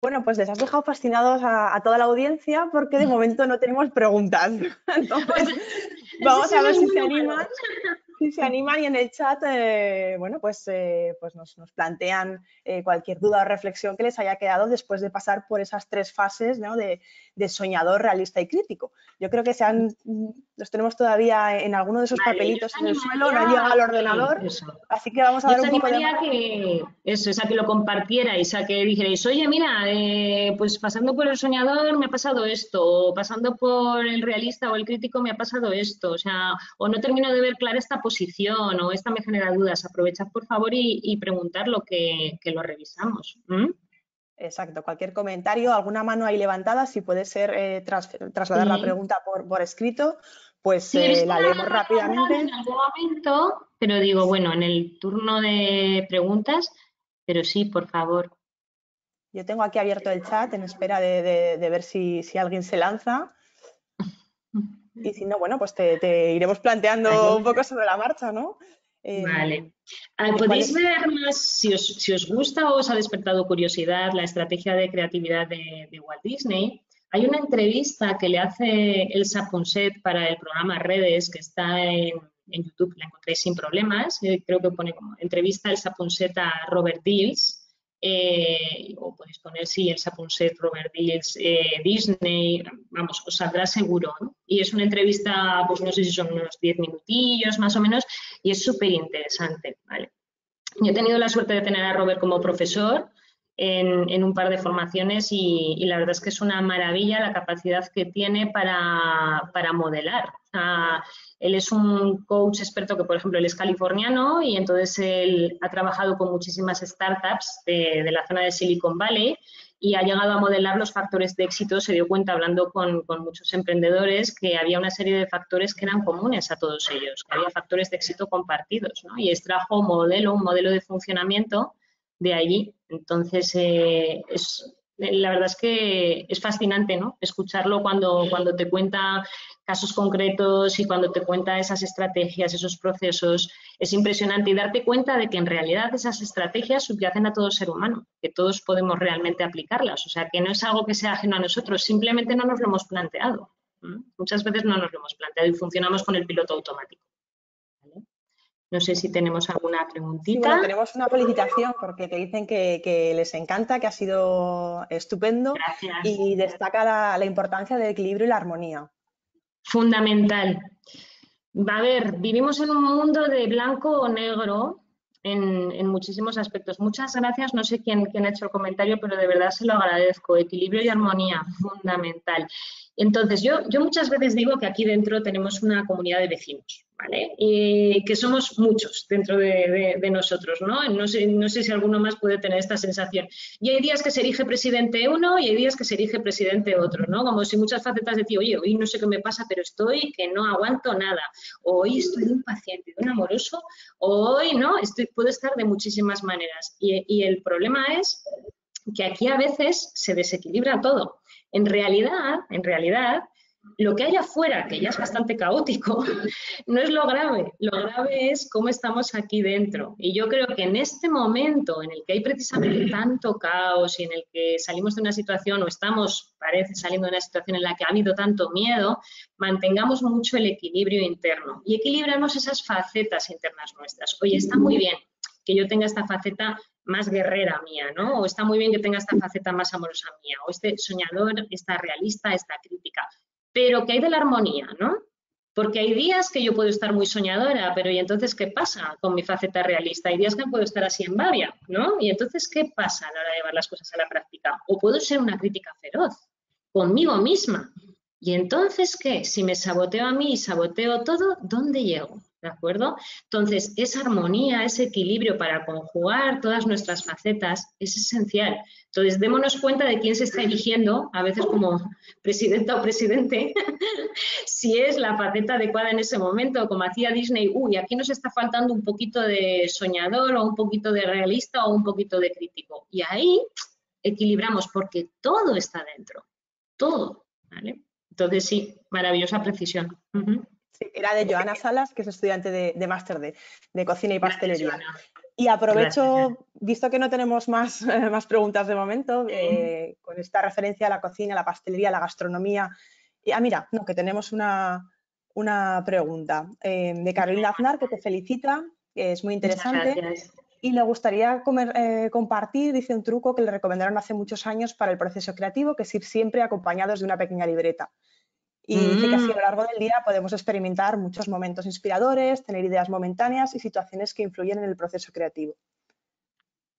Bueno, pues les has dejado fascinados a toda la audiencia porque de momento no tenemos preguntas. Entonces, vamos a ver si se animan. Si se animan y en el chat, bueno, pues nos plantean cualquier duda o reflexión que les haya quedado después de pasar por esas tres fases, ¿no? de soñador, realista y crítico. Yo creo que los tenemos todavía en alguno de esos papelitos en el suelo, no llega al ordenador, así que vamos a dar un poco de mano. Que lo compartierais, a que dijerais, oye, mira, pues pasando por el soñador me ha pasado esto, o pasando por el realista o el crítico me ha pasado esto, o sea, o no termino de ver clara esta posición o esta me genera dudas, aprovechad por favor y preguntar lo que lo revisamos. Exacto, cualquier comentario, alguna mano ahí levantada, si puede ser trasladar la pregunta por escrito, pues sí, la leemos rápidamente. En algún momento, pero digo, bueno, en el turno de preguntas, pero sí, por favor. Yo tengo aquí abierto el chat en espera de ver si alguien se lanza. Y si no, bueno, pues te iremos planteando un poco sobre la marcha, ¿no? Vale. ¿Podéis ver más, si os gusta o os ha despertado curiosidad, la estrategia de creatividad de Walt Disney? Hay una entrevista que le hace Eduard Punset para el programa Redes, que está en YouTube, la encontráis sin problemas. Creo que pone como entrevista Eduard Punset a Robert Dilts. O podéis poner sí, Elsa Punset, Robert Dilts, Disney, vamos, os saldrá seguro, ¿no? Y es una entrevista, pues no sé si son unos 10 minutillos más o menos, y es súper interesante, ¿vale? Yo he tenido la suerte de tener a Robert como profesor en un par de formaciones y la verdad es que es una maravilla la capacidad que tiene para modelar. Él es un coach experto que, por ejemplo, él es californiano y entonces él ha trabajado con muchísimas startups de la zona de Silicon Valley y ha llegado a modelar los factores de éxito. Se dio cuenta, hablando con muchos emprendedores, que había una serie de factores que eran comunes a todos ellos, que había factores de éxito compartidos, ¿no? Y extrajo un modelo de funcionamiento de allí. Entonces, la verdad es que es fascinante, ¿no? Escucharlo cuando te cuenta casos concretos y cuando te cuenta esas estrategias, esos procesos. Es impresionante y darte cuenta de que en realidad esas estrategias subyacen a todo ser humano, que todos podemos realmente aplicarlas. O sea, que no es algo que sea ajeno a nosotros, simplemente no nos lo hemos planteado. Muchas veces no nos lo hemos planteado y funcionamos con el piloto automático. ¿Vale? No sé si tenemos alguna preguntita. Sí, bueno, tenemos una felicitación porque te dicen que les encanta, que ha sido estupendo. Gracias. Y destaca la importancia del equilibrio y la armonía. Fundamental. A ver, vivimos en un mundo de blanco o negro en muchísimos aspectos. Muchas gracias, no sé quién ha hecho el comentario, pero de verdad se lo agradezco. Equilibrio y armonía, fundamental. Entonces, yo muchas veces digo que aquí dentro tenemos una comunidad de vecinos, ¿vale? Y que somos muchos dentro de nosotros, ¿no? No sé si alguno más puede tener esta sensación. Y hay días que se erige presidente uno y hay días que se erige presidente otro, ¿no? Como si muchas facetas decían, oye, hoy no sé qué me pasa, pero estoy que no aguanto nada. O hoy estoy de un paciente, de un amoroso, o hoy, ¿no? Puedo estar de muchísimas maneras. Y el problema es que aquí a veces se desequilibra todo. En realidad, lo que hay afuera, que ya es bastante caótico, no es lo grave es cómo estamos aquí dentro. Y yo creo que en este momento en el que hay precisamente tanto caos y en el que salimos de una situación, o estamos, parece, saliendo de una situación en la que ha habido tanto miedo, mantengamos mucho el equilibrio interno y equilibremos esas facetas internas nuestras. Oye, está muy bien que yo tenga esta faceta más guerrera mía, ¿no? O está muy bien que tenga esta faceta más amorosa mía, o este soñador, esta realista, esta crítica. Pero que hay de la armonía, ¿no? Porque hay días que yo puedo estar muy soñadora, pero ¿y entonces qué pasa con mi faceta realista? Hay días que puedo estar así en babia, ¿no? ¿Y entonces qué pasa a la hora de llevar las cosas a la práctica? O puedo ser una crítica feroz, conmigo misma. ¿Y entonces qué? Si me saboteo a mí y saboteo todo, ¿dónde llego? ¿De acuerdo? Entonces, esa armonía, ese equilibrio para conjugar todas nuestras facetas es esencial. Entonces, démonos cuenta de quién se está eligiendo, a veces como presidenta o presidente, si es la faceta adecuada en ese momento, como hacía Disney, uy, aquí nos está faltando un poquito de soñador o un poquito de realista o un poquito de crítico. Y ahí equilibramos porque todo está dentro, todo, ¿vale? Entonces, sí, maravillosa precisión. Uh-huh. Sí, era de Joana Salas, que es estudiante de máster de cocina y pastelería. Gracias, y aprovecho, visto que no tenemos más preguntas de momento, con esta referencia a la cocina, la pastelería, la gastronomía. Y, mira, no, que tenemos una pregunta de Carolina Aznar, que te felicita, que es muy interesante. Y le gustaría compartir, dice, un truco que le recomendaron hace muchos años para el proceso creativo, que es ir siempre acompañados de una pequeña libreta. Y dice que así a lo largo del día podemos experimentar muchos momentos inspiradores, tener ideas momentáneas y situaciones que influyen en el proceso creativo.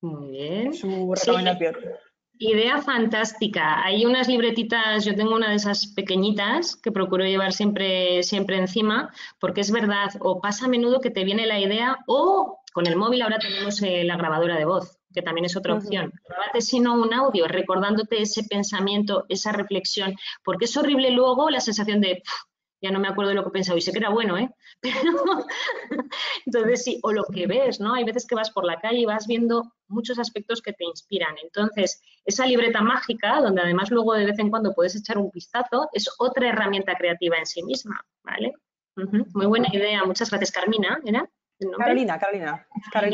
Muy bien. Su recomendación. Sí. Idea fantástica. Hay unas libretitas, yo tengo una de esas pequeñitas que procuro llevar siempre encima, porque es verdad, o pasa a menudo que te viene la idea, o con el móvil ahora tenemos la grabadora de voz, que también es otra opción. Grábate sino un audio, recordándote ese pensamiento, esa reflexión, porque es horrible luego la sensación de ya no me acuerdo de lo que pensaba y sé que era bueno, ¿eh? Pero, entonces sí, o lo que ves, ¿no? Hay veces que vas por la calle y vas viendo muchos aspectos que te inspiran. Entonces, esa libreta mágica, donde además luego de vez en cuando puedes echar un vistazo, es otra herramienta creativa en sí misma, ¿vale? Uh-huh. Muy buena idea, muchas gracias, Carmina, ¿era? Carolina,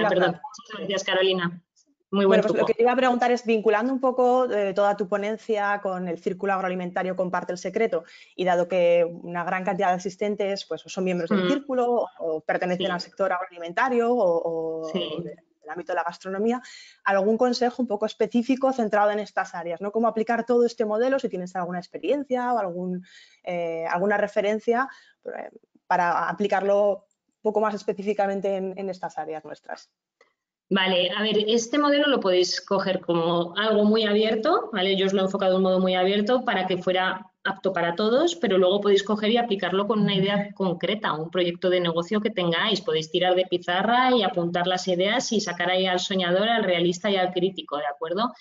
perdón. Gracias, Carolina. Muy bueno, pues lo que te iba a preguntar es, vinculando un poco toda tu ponencia con el Círculo Agroalimentario Comparte el Secreto, y dado que una gran cantidad de asistentes pues son miembros del círculo o pertenecen al sector agroalimentario o del ámbito de la gastronomía, algún consejo un poco específico centrado en estas áreas, ¿no? Cómo aplicar todo este modelo, si tienes alguna experiencia o alguna referencia para aplicarlo un poco más específicamente en estas áreas nuestras. Vale, a ver, este modelo lo podéis coger como algo muy abierto, ¿vale? Yo os lo he enfocado de un modo muy abierto para que fuera apto para todos, pero luego podéis coger y aplicarlo con una idea concreta, un proyecto de negocio que tengáis. Podéis tirar de pizarra y apuntar las ideas y sacar ahí al soñador, al realista y al crítico, ¿de acuerdo?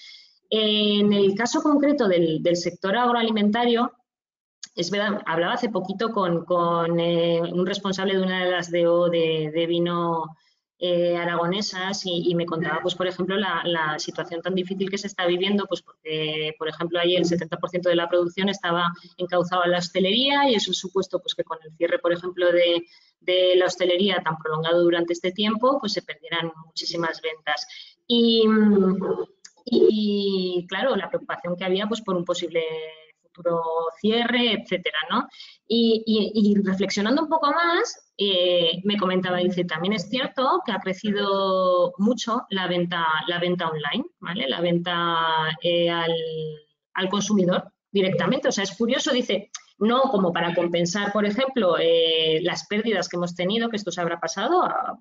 En el caso concreto del sector agroalimentario, es verdad, hablaba hace poquito con un responsable de una de las DO de vino aragonesas y me contaba, pues por ejemplo, la situación tan difícil que se está viviendo, pues porque, por ejemplo, ahí el 70% de la producción estaba encauzada a la hostelería y eso supuesto pues que con el cierre, por ejemplo, de la hostelería tan prolongado durante este tiempo, pues se perdieran muchísimas ventas. Y claro, la preocupación que había pues por un posible futuro cierre, etcétera, ¿no? Y reflexionando un poco más, me comentaba, dice, también es cierto que ha crecido mucho la venta online, ¿vale? La venta al consumidor directamente. O sea, es curioso, dice, no como para compensar, por ejemplo, las pérdidas que hemos tenido, que esto os habrá pasado, a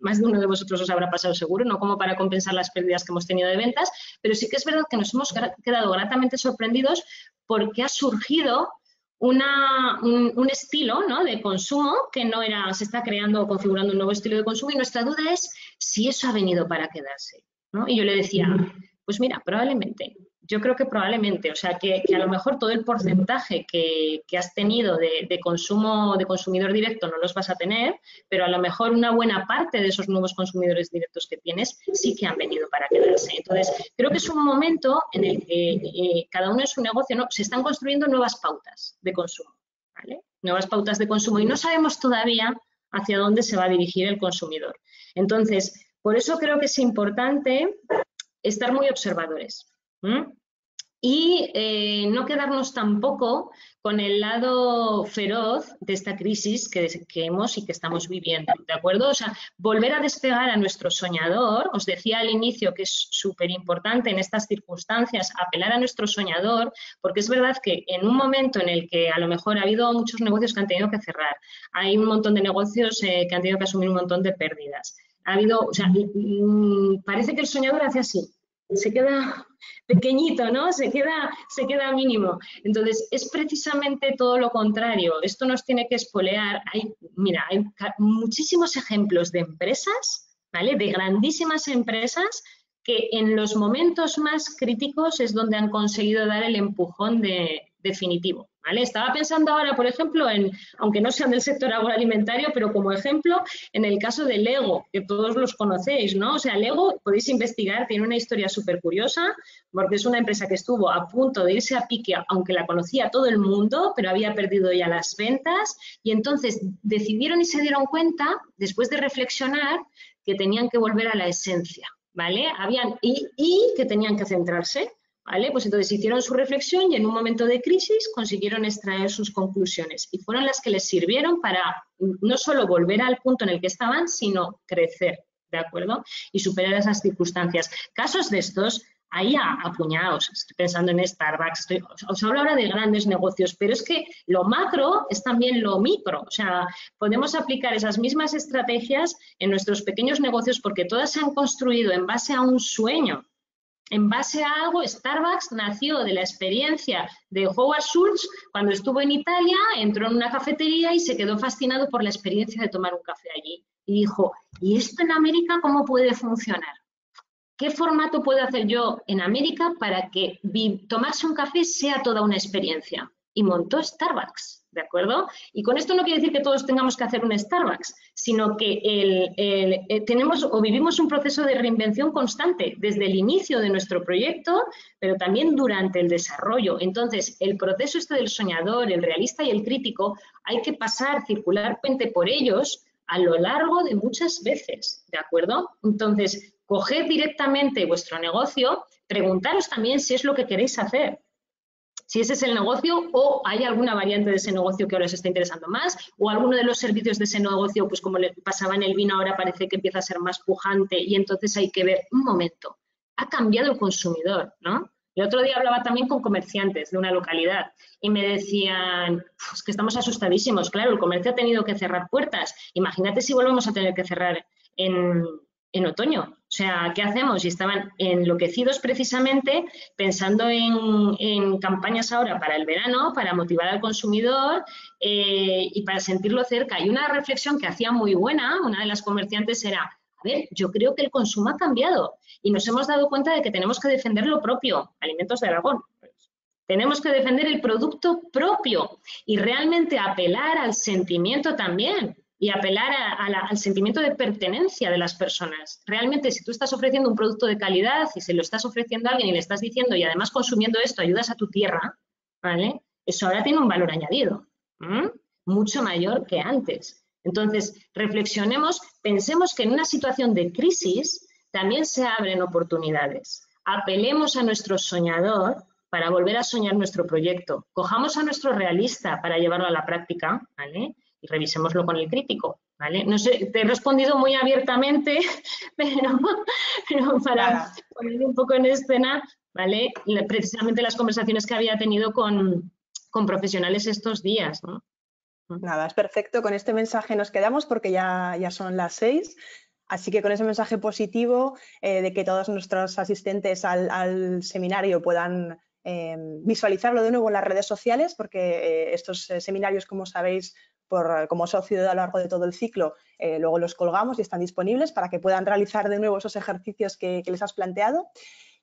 más de uno de vosotros os habrá pasado seguro, no como para compensar las pérdidas que hemos tenido de ventas, pero sí que es verdad que nos hemos quedado gratamente sorprendidos porque ha surgido un estilo, ¿no?, de consumo que no era, se está creando o configurando un nuevo estilo de consumo y nuestra duda es si eso ha venido para quedarse, ¿no? Y yo le decía, pues mira, probablemente. Yo creo que probablemente, o sea, que a lo mejor todo el porcentaje que has tenido de consumidor directo no los vas a tener, pero a lo mejor una buena parte de esos nuevos consumidores directos que tienes sí que han venido para quedarse. Entonces, creo que es un momento en el que cada uno en su negocio, ¿no?, se están construyendo nuevas pautas de consumo, ¿vale? Nuevas pautas de consumo y no sabemos todavía hacia dónde se va a dirigir el consumidor. Entonces, por eso creo que es importante estar muy observadores. Y no quedarnos tampoco con el lado feroz de esta crisis que hemos y que estamos viviendo, ¿de acuerdo? O sea, volver a despegar a nuestro soñador. Os decía al inicio que es súper importante en estas circunstancias apelar a nuestro soñador, porque es verdad que en un momento en el que a lo mejor ha habido muchos negocios que han tenido que cerrar, hay un montón de negocios que han tenido que asumir un montón de pérdidas, ha habido, o sea, parece que el soñador hace así. Se queda pequeñito, ¿no? Se queda mínimo. Entonces, es precisamente todo lo contrario. Esto nos tiene que espolear. Hay muchísimos ejemplos de empresas, ¿vale? De grandísimas empresas que en los momentos más críticos es donde han conseguido dar el empujón definitivo, ¿vale? Estaba pensando ahora, por ejemplo, aunque no sean del sector agroalimentario, pero como ejemplo, en el caso de Lego, que todos los conocéis, ¿no? O sea, Lego, podéis investigar, tiene una historia súper curiosa, porque es una empresa que estuvo a punto de irse a pique, aunque la conocía todo el mundo, pero había perdido ya las ventas, y entonces decidieron y se dieron cuenta, después de reflexionar, que tenían que volver a la esencia, ¿vale? Y que tenían que centrarse, ¿vale? Pues entonces hicieron su reflexión y en un momento de crisis consiguieron extraer sus conclusiones y fueron las que les sirvieron para no solo volver al punto en el que estaban, sino crecer, ¿de acuerdo? Y superar esas circunstancias. Casos de estos hay a puñados. Estoy pensando en Starbucks, os hablo ahora de grandes negocios, pero es que lo macro es también lo micro. O sea, podemos aplicar esas mismas estrategias en nuestros pequeños negocios porque todas se han construido en base a un sueño. En base a algo, Starbucks nació de la experiencia de Howard Schultz cuando estuvo en Italia, entró en una cafetería y se quedó fascinado por la experiencia de tomar un café allí. Y dijo, ¿y esto en América cómo puede funcionar? ¿Qué formato puedo hacer yo en América para que tomarse un café sea toda una experiencia? Y montó Starbucks, ¿de acuerdo? Y con esto no quiere decir que todos tengamos que hacer un Starbucks, sino que tenemos o vivimos un proceso de reinvención constante desde el inicio de nuestro proyecto, pero también durante el desarrollo. Entonces, el proceso este del soñador, el realista y el crítico, hay que pasar circularmente por ellos a lo largo de muchas veces, ¿de acuerdo? Entonces, coged directamente vuestro negocio, preguntaros también si es lo que queréis hacer. Si ese es el negocio o hay alguna variante de ese negocio que ahora os está interesando más o alguno de los servicios de ese negocio, pues como le pasaba en el vino, ahora parece que empieza a ser más pujante y entonces hay que ver, un momento, ha cambiado el consumidor, ¿no? El otro día hablaba también con comerciantes de una localidad y me decían, es que estamos asustadísimos, claro, el comercio ha tenido que cerrar puertas, imagínate si volvemos a tener que cerrar en otoño. O sea, ¿qué hacemos? Y estaban enloquecidos precisamente pensando en campañas ahora para el verano, para motivar al consumidor y para sentirlo cerca. Y una reflexión que hacía muy buena, una de las comerciantes era, a ver, yo creo que el consumo ha cambiado y nos hemos dado cuenta de que tenemos que defender lo propio, Alimentos de Aragón. Tenemos que defender el producto propio y realmente apelar al sentimiento también. y apelar al sentimiento de pertenencia de las personas. Realmente, si tú estás ofreciendo un producto de calidad y se lo estás ofreciendo a alguien y le estás diciendo, y además consumiendo esto ayudas a tu tierra, ¿vale? Eso ahora tiene un valor añadido, ¿eh? Mucho mayor que antes. Entonces, reflexionemos, pensemos que en una situación de crisis también se abren oportunidades. Apelemos a nuestro soñador para volver a soñar nuestro proyecto. Cojamos a nuestro realista para llevarlo a la práctica, ¿vale? Y revisémoslo con el crítico, ¿vale? No sé, te he respondido muy abiertamente, pero para Claro. poner un poco en escena, ¿vale? Precisamente las conversaciones que había tenido con profesionales estos días, ¿no? Nada, es perfecto. Con este mensaje nos quedamos porque ya son las 6. Así que con ese mensaje positivo de que todos nuestros asistentes al seminario puedan visualizarlo de nuevo en las redes sociales, porque estos seminarios, como sabéis, como socio a lo largo de todo el ciclo, luego los colgamos y están disponibles para que puedan realizar de nuevo esos ejercicios que les has planteado.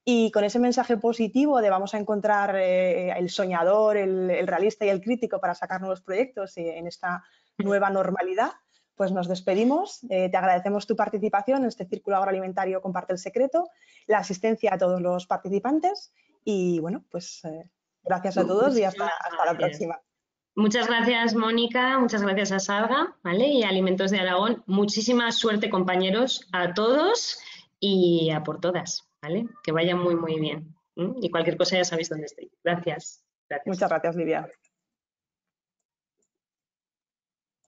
Y con ese mensaje positivo de vamos a encontrar el soñador, el realista y el crítico para sacar nuevos proyectos en esta nueva normalidad, pues nos despedimos. Te agradecemos tu participación en este Círculo Agroalimentario Comparte el Secreto, la asistencia a todos los participantes y, bueno, pues gracias a todos y hasta la próxima. Muchas gracias, Mónica, muchas gracias a Salga, ¿vale? Y a Alimentos de Aragón. Muchísima suerte, compañeros, a todos y a por todas. ¿Vale? Que vaya muy, muy bien. Y cualquier cosa ya sabéis dónde estoy. Gracias. Muchas gracias, Livia.